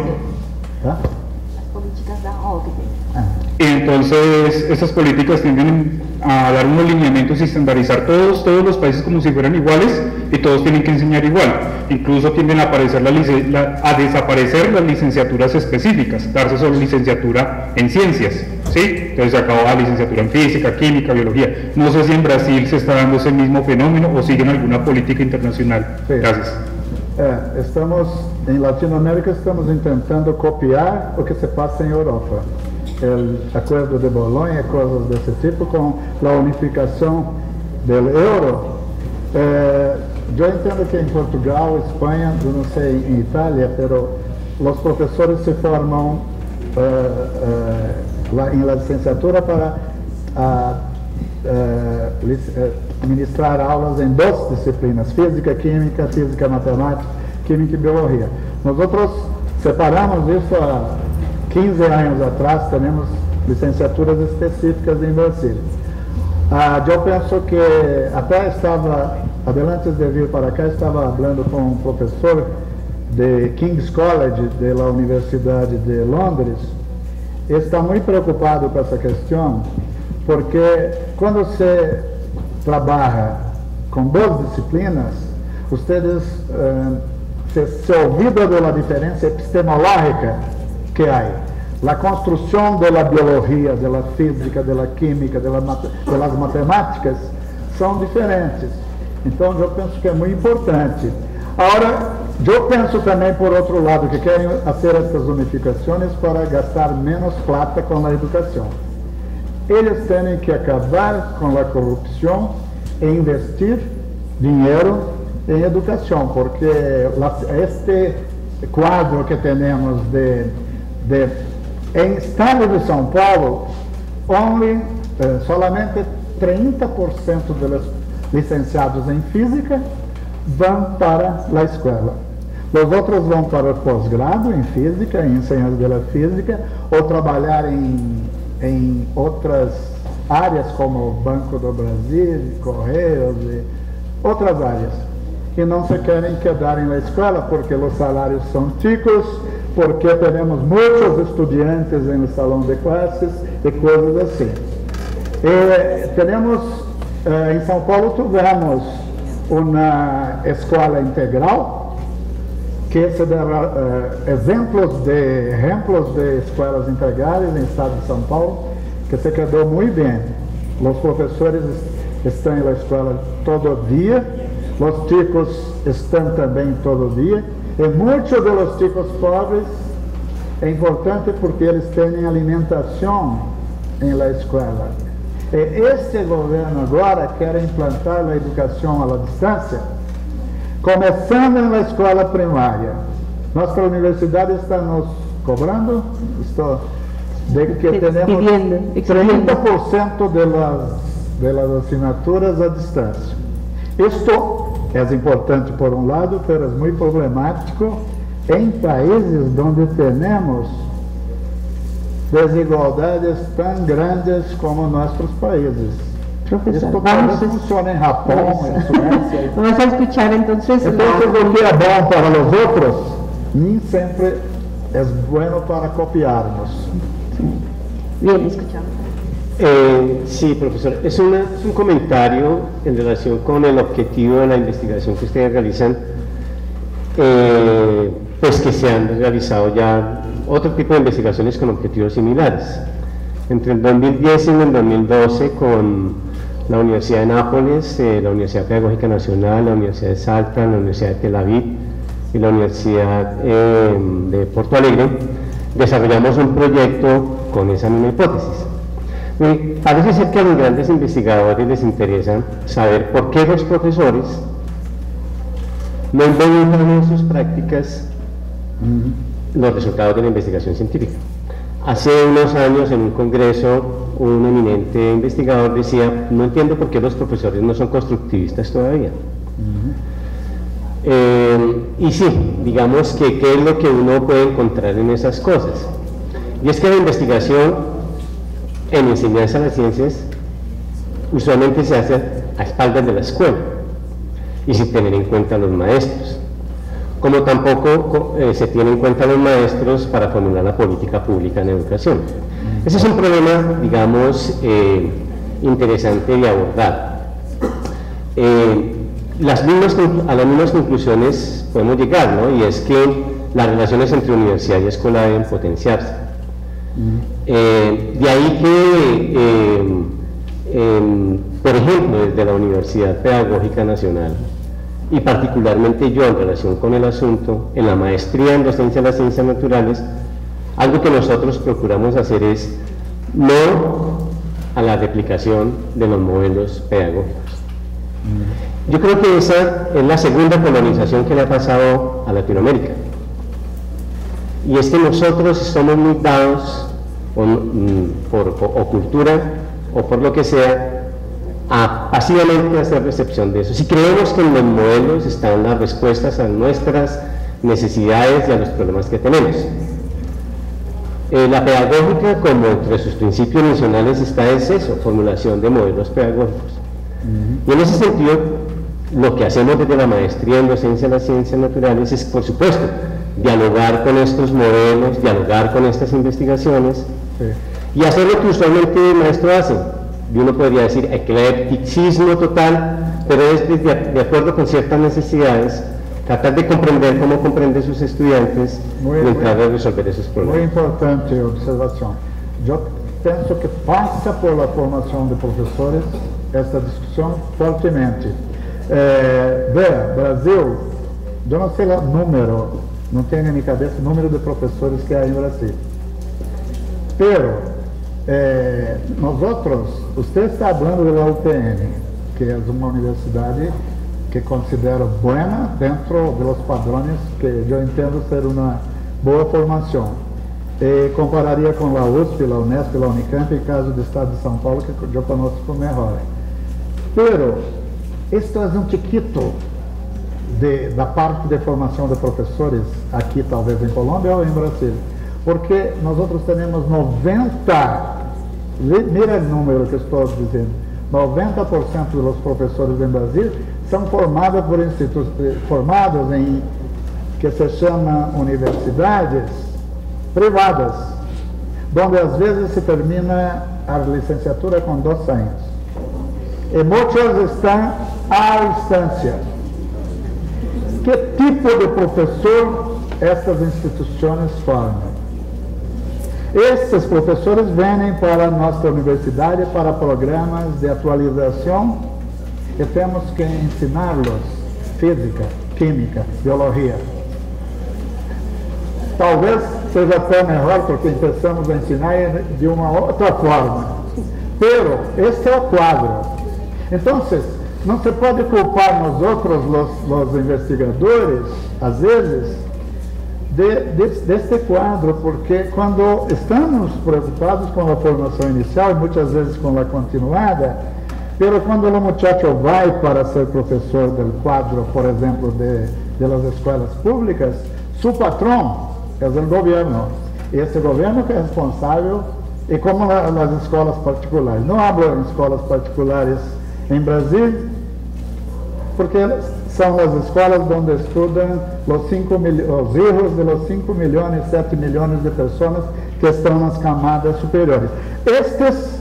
entonces estas políticas tienden a dar unos lineamientos y estandarizar todos, todos los países como si fueran iguales y todos tienen que enseñar igual. Incluso tienden a, aparecer la la, a desaparecer las licenciaturas específicas, darse solo licenciatura en ciencias, ¿sí? Entonces se acabó la licenciatura en física, química, biología. No sé si en Brasil se está dando ese mismo fenómeno o siguen alguna política internacional. Sí. Gracias. É, estamos, em Latinoamérica, estamos tentando copiar o que se passa em Europa. O acordo de Bolonha, coisas desse tipo, com a unificação do euro. É, eu entendo que em Portugal, Espanha, eu não sei, em Itália, mas os professores se formam em uh, uh, licenciatura para uh, uh, lic uh, ministrar aulas em duas disciplinas, física, química, física, matemática, química e biologia. Nós outros separamos isso há quinze anos atrás, temos licenciaturas específicas em Brasil. Ah, eu penso que até estava, antes de vir para cá, estava falando com um professor de King's College, da Universidade de Londres, e está muito preocupado com essa questão, porque quando se trabalha com duas disciplinas, vocês uh, se, se olvidam da diferença epistemológica que há. A construção da biologia, da física, da química, das matemáticas são diferentes. Então, eu penso que é muito importante. Agora, eu penso também, por outro lado, que querem fazer essas unificações para gastar menos plata com a educação. Eles têm que acabar com a corrupção e investir dinheiro em educação, porque este quadro que temos de, de em estado de São Paulo, only, eh, solamente trinta por cento dos licenciados em física vão para a escola. Os outros vão para o pós-grado em física, em ciências da física, ou trabalhar em em outras áreas como o Banco do Brasil, Correios e outras áreas. E não se querem quedarem na escola porque os salários são ticos, porque temos muitos estudantes no salão de classes e coisas assim. E temos, em São Paulo, tivemos uma escola integral que se dá uh, exemplos de exemplos de escolas integrais no estado de São Paulo, que se quedou muito bem. Os professores estão na escola todo dia, os ticos estão também todo dia, e muitos dos ticos pobres é importante porque eles têm alimentação na escola. E este governo agora quer implantar a educação à distância, começando na escola primária. Nossa universidade está nos cobrando, estou, de que temos trinta por cento das assinaturas à distância. Isto é importante por um lado, mas é muito problemático em países onde temos desigualdades tão grandes como nossos países. Profesor, vamos, funciona en Japón, en Suecia. Vamos a escuchar entonces. Entonces lo que es bueno para los otros, ni siempre es bueno para copiarnos. Bien, escuchamos. Eh, sí, profesor, es, una, es un comentario en relación con el objetivo de la investigación que ustedes realizan, eh, pues que se han realizado ya otro tipo de investigaciones con objetivos similares. Entre el dos mil diez y el dos mil doce con la Universidad de Nápoles, eh, la Universidad Pedagógica Nacional, la Universidad de Salta, la Universidad de Tel Aviv y la Universidad eh, de Porto Alegre, desarrollamos un proyecto con esa misma hipótesis. Y parece ser que a los grandes investigadores les interesa saber por qué los profesores no involucran en sus prácticas los resultados de la investigación científica. Hace unos años, en un congreso, un eminente investigador decía: no entiendo por qué los profesores no son constructivistas todavía. Uh-huh. eh, y sí, digamos que qué es lo que uno puede encontrar en esas cosas. Y es que la investigación en enseñanza de las ciencias usualmente se hace a espaldas de la escuela y sin tener en cuenta a los maestros. como tampoco eh, se tiene en cuenta los maestros para formular la política pública en educación. Ese es un problema, digamos, eh, interesante de abordar. Eh, las mismas, a las mismas conclusiones podemos llegar, ¿no? Y es que las relaciones entre universidad y escuela deben potenciarse. Eh, de ahí que, eh, eh, por ejemplo, desde la Universidad Pedagógica Nacional, y particularmente yo en relación con el asunto, en la maestría en docencia de las ciencias naturales, algo que nosotros procuramos hacer es no a la replicación de los modelos pedagógicos. Yo creo que esa es la segunda colonización que le ha pasado a Latinoamérica. Y es que nosotros somos muy dados, o, por, o, o cultura, o por lo que sea, a pasivamente hacer recepción de eso. Si creemos que en los modelos están las respuestas a nuestras necesidades y a los problemas que tenemos. Eh, la pedagógica, como entre sus principios nacionales, está es eso, formulación de modelos pedagógicos. Uh-huh. Y en ese sentido, lo que hacemos desde la maestría en docencia de las ciencias naturales es, por supuesto, dialogar con estos modelos, dialogar con estas investigaciones, sí, y hacer lo que usualmente el maestro hace. Y uno podría decir eclecticismo total, pero es de, de acuerdo con ciertas necesidades, tratar de comprender cómo comprenden sus estudiantes y tratar de resolver esos problemas. Muy importante observación. Yo pienso que pasa por la formación de profesores esta discusión fuertemente. Eh, vea, Brasil, yo no sé el número, no tenho na minha cabeça o número de professores que há em Brasil. Pero, eh, nós outros, você está falando da U P N, que é uma universidade que considero boa dentro dos padrões que eu entendo ser uma boa formação. E compararia com a U S P, a UNESP, a Unicamp e o caso do Estado de São Paulo, que eu conheço com melhor. Pero, este é um chiquito. De, da parte de formação de professores aqui, talvez em Colômbia ou em Brasil, porque nós outros temos noventa, mira o número que estou dizendo, noventa por ciento dos professores em Brasil são formados por institutos, formados em que se chama universidades privadas, onde às vezes se termina a licenciatura com dois anos. E muitos estão à distância. Que tipo de professor essas instituições formam? Esses professores vêm para a nossa universidade para programas de atualização e temos que ensiná-los física, química, biologia. Talvez seja até melhor porque pensamos em ensinar de uma outra forma. Pero, esse é o quadro. Então, não se pode culpar nós outros, os investigadores, às vezes, de, de, deste quadro, porque quando estamos preocupados com a formação inicial, e muitas vezes com a continuada, pero quando o muchacho vai para ser professor do quadro, por exemplo, de, de las escolas públicas, seu patrão é o governo. E esse governo que é responsável, e como na, nas escolas particulares. Não hablo em escolas particulares em Brasil, porque são as escolas onde estudam os, cinco mil, os erros de los cinco milhões, sete milhões de pessoas que estão nas camadas superiores. Estes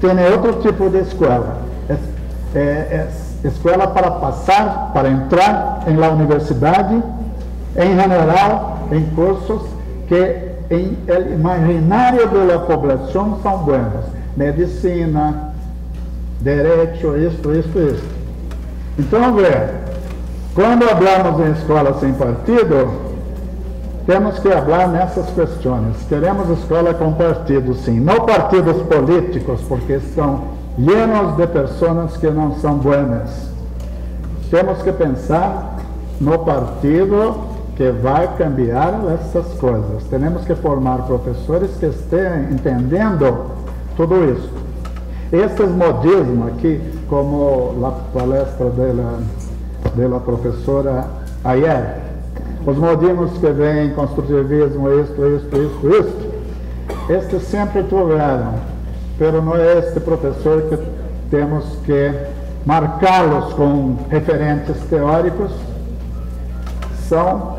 têm outro tipo de escola. É, é, é escola para passar, para entrar em la universidade, em general, em cursos que em el imaginário da população são buenos. Medicina, direito, isto, isto, isto. Então, veja, quando falamos em escola sem partido, temos que falar nessas questões. Queremos escola com partido, sim. Não partidos políticos, porque estão llenos de pessoas que não são buenas. Temos que pensar no partido que vai cambiar essas coisas. Temos que formar professores que estejam entendendo tudo isso. Esses modismos aqui, como a palestra dela, dela professora Ayer, os modismos que vêm, construtivismo, isto, isto, isto, isto, estes sempre tiveram, pero não é este professor que temos que marcá-los com referentes teóricos, são,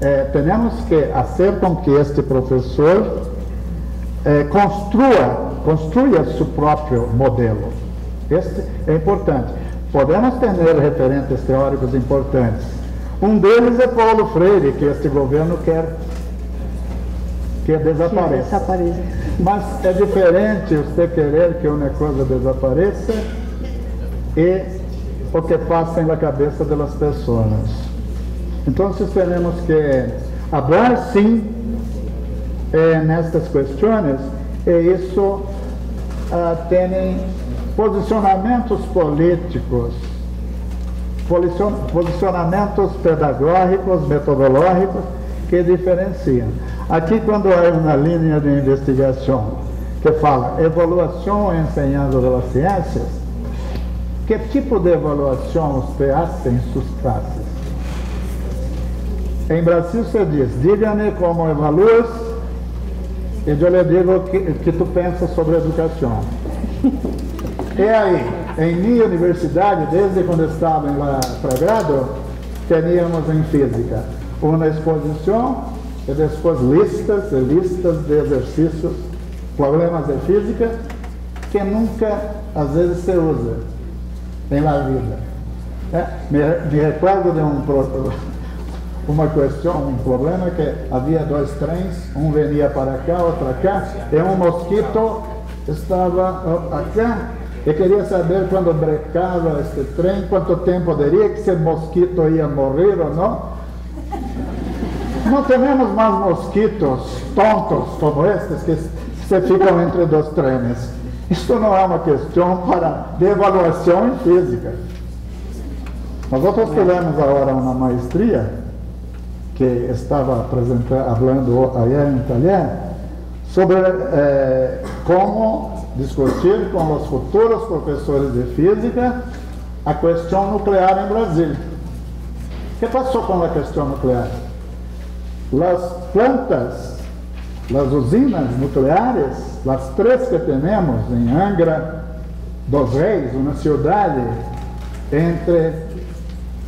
eh, temos que fazer com que este professor eh, construa, construa seu próprio modelo. Este é importante. Podemos ter referentes teóricos importantes. Um deles é Paulo Freire, que este governo quer que desapareça. Que desapareça. Mas é diferente você querer que uma coisa desapareça e o que passa na cabeça das pessoas. Então, temos que falar, sim, eh, nestas questões, e isso ah, tem posicionamentos políticos, posicionamentos pedagógicos, metodológicos, que diferenciam. Aqui, quando há uma linha de investigação que fala evaluação e ensinança das ciências, que tipo de evaluação você faz em suas classes? Em Brasil, se diz, diga-me como evaluas, e eu lhe digo o que, que tu pensa sobre a educação. E aí, em minha universidade, desde quando estava lá para grado, tínhamos em física uma exposição e depois listas e listas de exercícios, problemas de física, que nunca, às vezes, se usa em la vida. É, me, me recordo de um, uma questão, um problema, que havia dois trens, um venia para cá, outro cá, e um mosquito estava acá. Eu queria saber, quando brecava este trem, quanto tempo daria que esse mosquito ia morrer ou não. Não temos mais mosquitos tontos como estes que se ficam entre dois trens. Isso não é uma questão para de avaliação em física. Nós outros tivemos agora uma maestria que estava apresentando, falando aí em italiano, sobre eh, como discutir com os futuros professores de física a questão nuclear em Brasil. O que passou com a questão nuclear? As plantas, as usinas nucleares, as três que temos em Angra dos Reis, uma cidade entre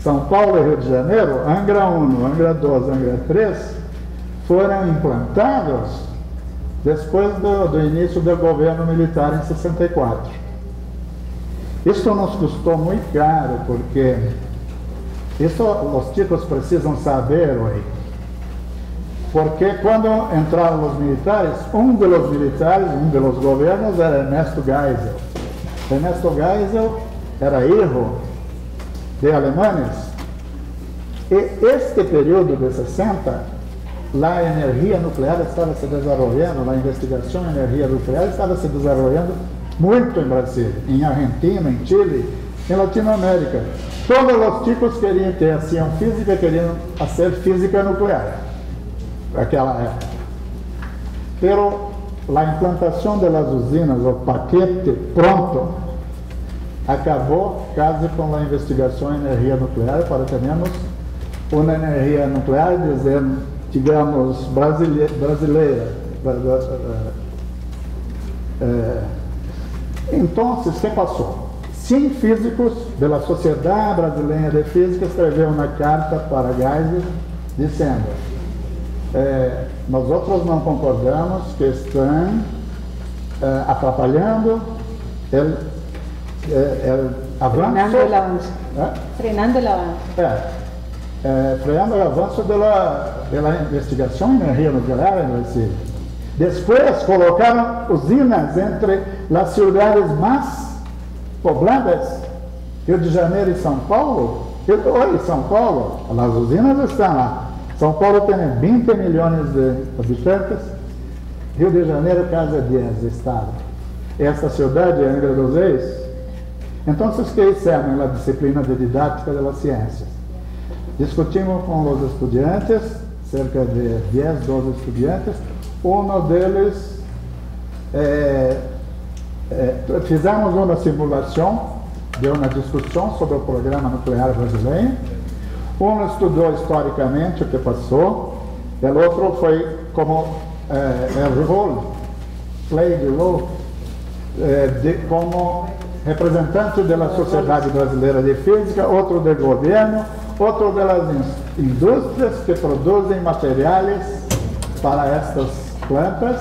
São Paulo e Rio de Janeiro, Angra um, Angra dois, Angra três, foram implantadas depois do, do início do governo militar em sessenta e quatro. Isso nos custou muito caro, porque isso os chicos precisam saber hoje. Porque quando entraram os militares, um dos militares, um dos governos era Ernesto Geisel. Ernesto Geisel era filho de alemães. E este período de sessenta, a energia nuclear estava se desenvolvendo, a investigação em energia nuclear estava se desenvolvendo muito em Brasil, em Argentina, em Chile, em Latinoamérica. Todos os tipos queriam ter, assim, física, queriam fazer física nuclear, naquela época. Pero a implantação das usinas, o paquete pronto, acabou quase com a investigação em energia nuclear, para termos uma energia nuclear, dizendo, digamos, brasileira, brasileira. Então, o que passou? Cinco físicos da Sociedade Brasileña de Física escreveram uma carta para Geisel dizendo: eh, nós outros não concordamos que estão eh, atrapalhando el, el avanço, frenando o avanço. Eh? Frenando o avanço. É. Eh, freando o avanço da investigação em energia nuclear em Brasil. Depois colocaram usinas entre as cidades mais pobladas, Rio de Janeiro e São Paulo. Oi, São Paulo, as usinas estão lá. São Paulo tem vinte milhões de habitantes, Rio de Janeiro, quase dez estados. Essa cidade é Angra dos Reis. Então, vocês que servem na disciplina de didática da ciência. Discutimos com os estudantes, cerca de dez, doze estudantes. Um deles, é, é, fizemos uma simulação de uma discussão sobre o programa nuclear brasileiro. Um estudou historicamente o que passou, e o outro foi como é, é, role, play the role, é, de, como representante da Sociedade Brasileira de Física, outro de governo, outro delas indústrias que produzem materiais para estas plantas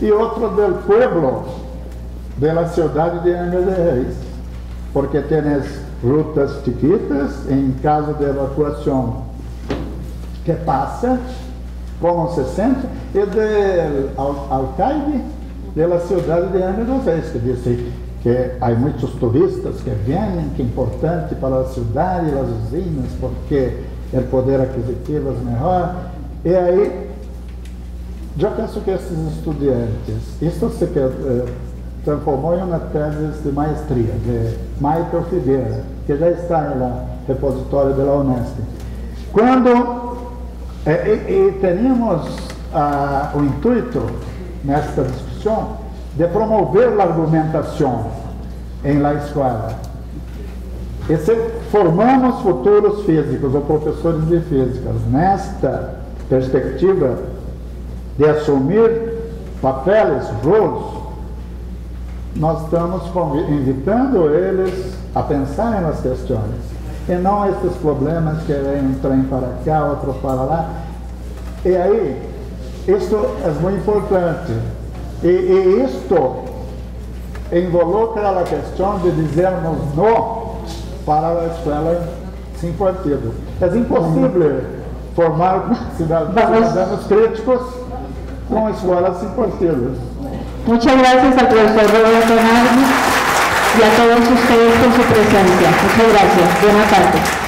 e outro do pueblo, da cidade de Angra de Reis, porque tienes rutas chiquitas em caso de evacuação que passa como se sente, e do al, alcaide da cidade de Angra de Reis, que disse que há muitos turistas que vêm, que é importante para a cidade e as usinas, porque o poder aquisitivo é melhor. E aí, eu penso que esses estudantes, isso se eh, transformou em uma tese de maestria, de Michael Figueira, que já está no repositório da UNESP. Quando eh, e, e tínhamos ah, o intuito, nesta discussão, de promover a argumentação em la escola. E se formamos futuros físicos ou professores de física nesta perspectiva de assumir papéis, roles, nós estamos invitando eles a pensar nas questões e não esses problemas que vem um trem para cá, outro para lá. E aí, isso é muito importante. E, e isto involucra a questão de dizermos não para a escola sem partido. É impossível formar cidadãos críticos com escolas sem partido. Muchas gracias al profesor Roberto Munar y a todos ustedes por su presencia. Muchas gracias. Buenas tardes.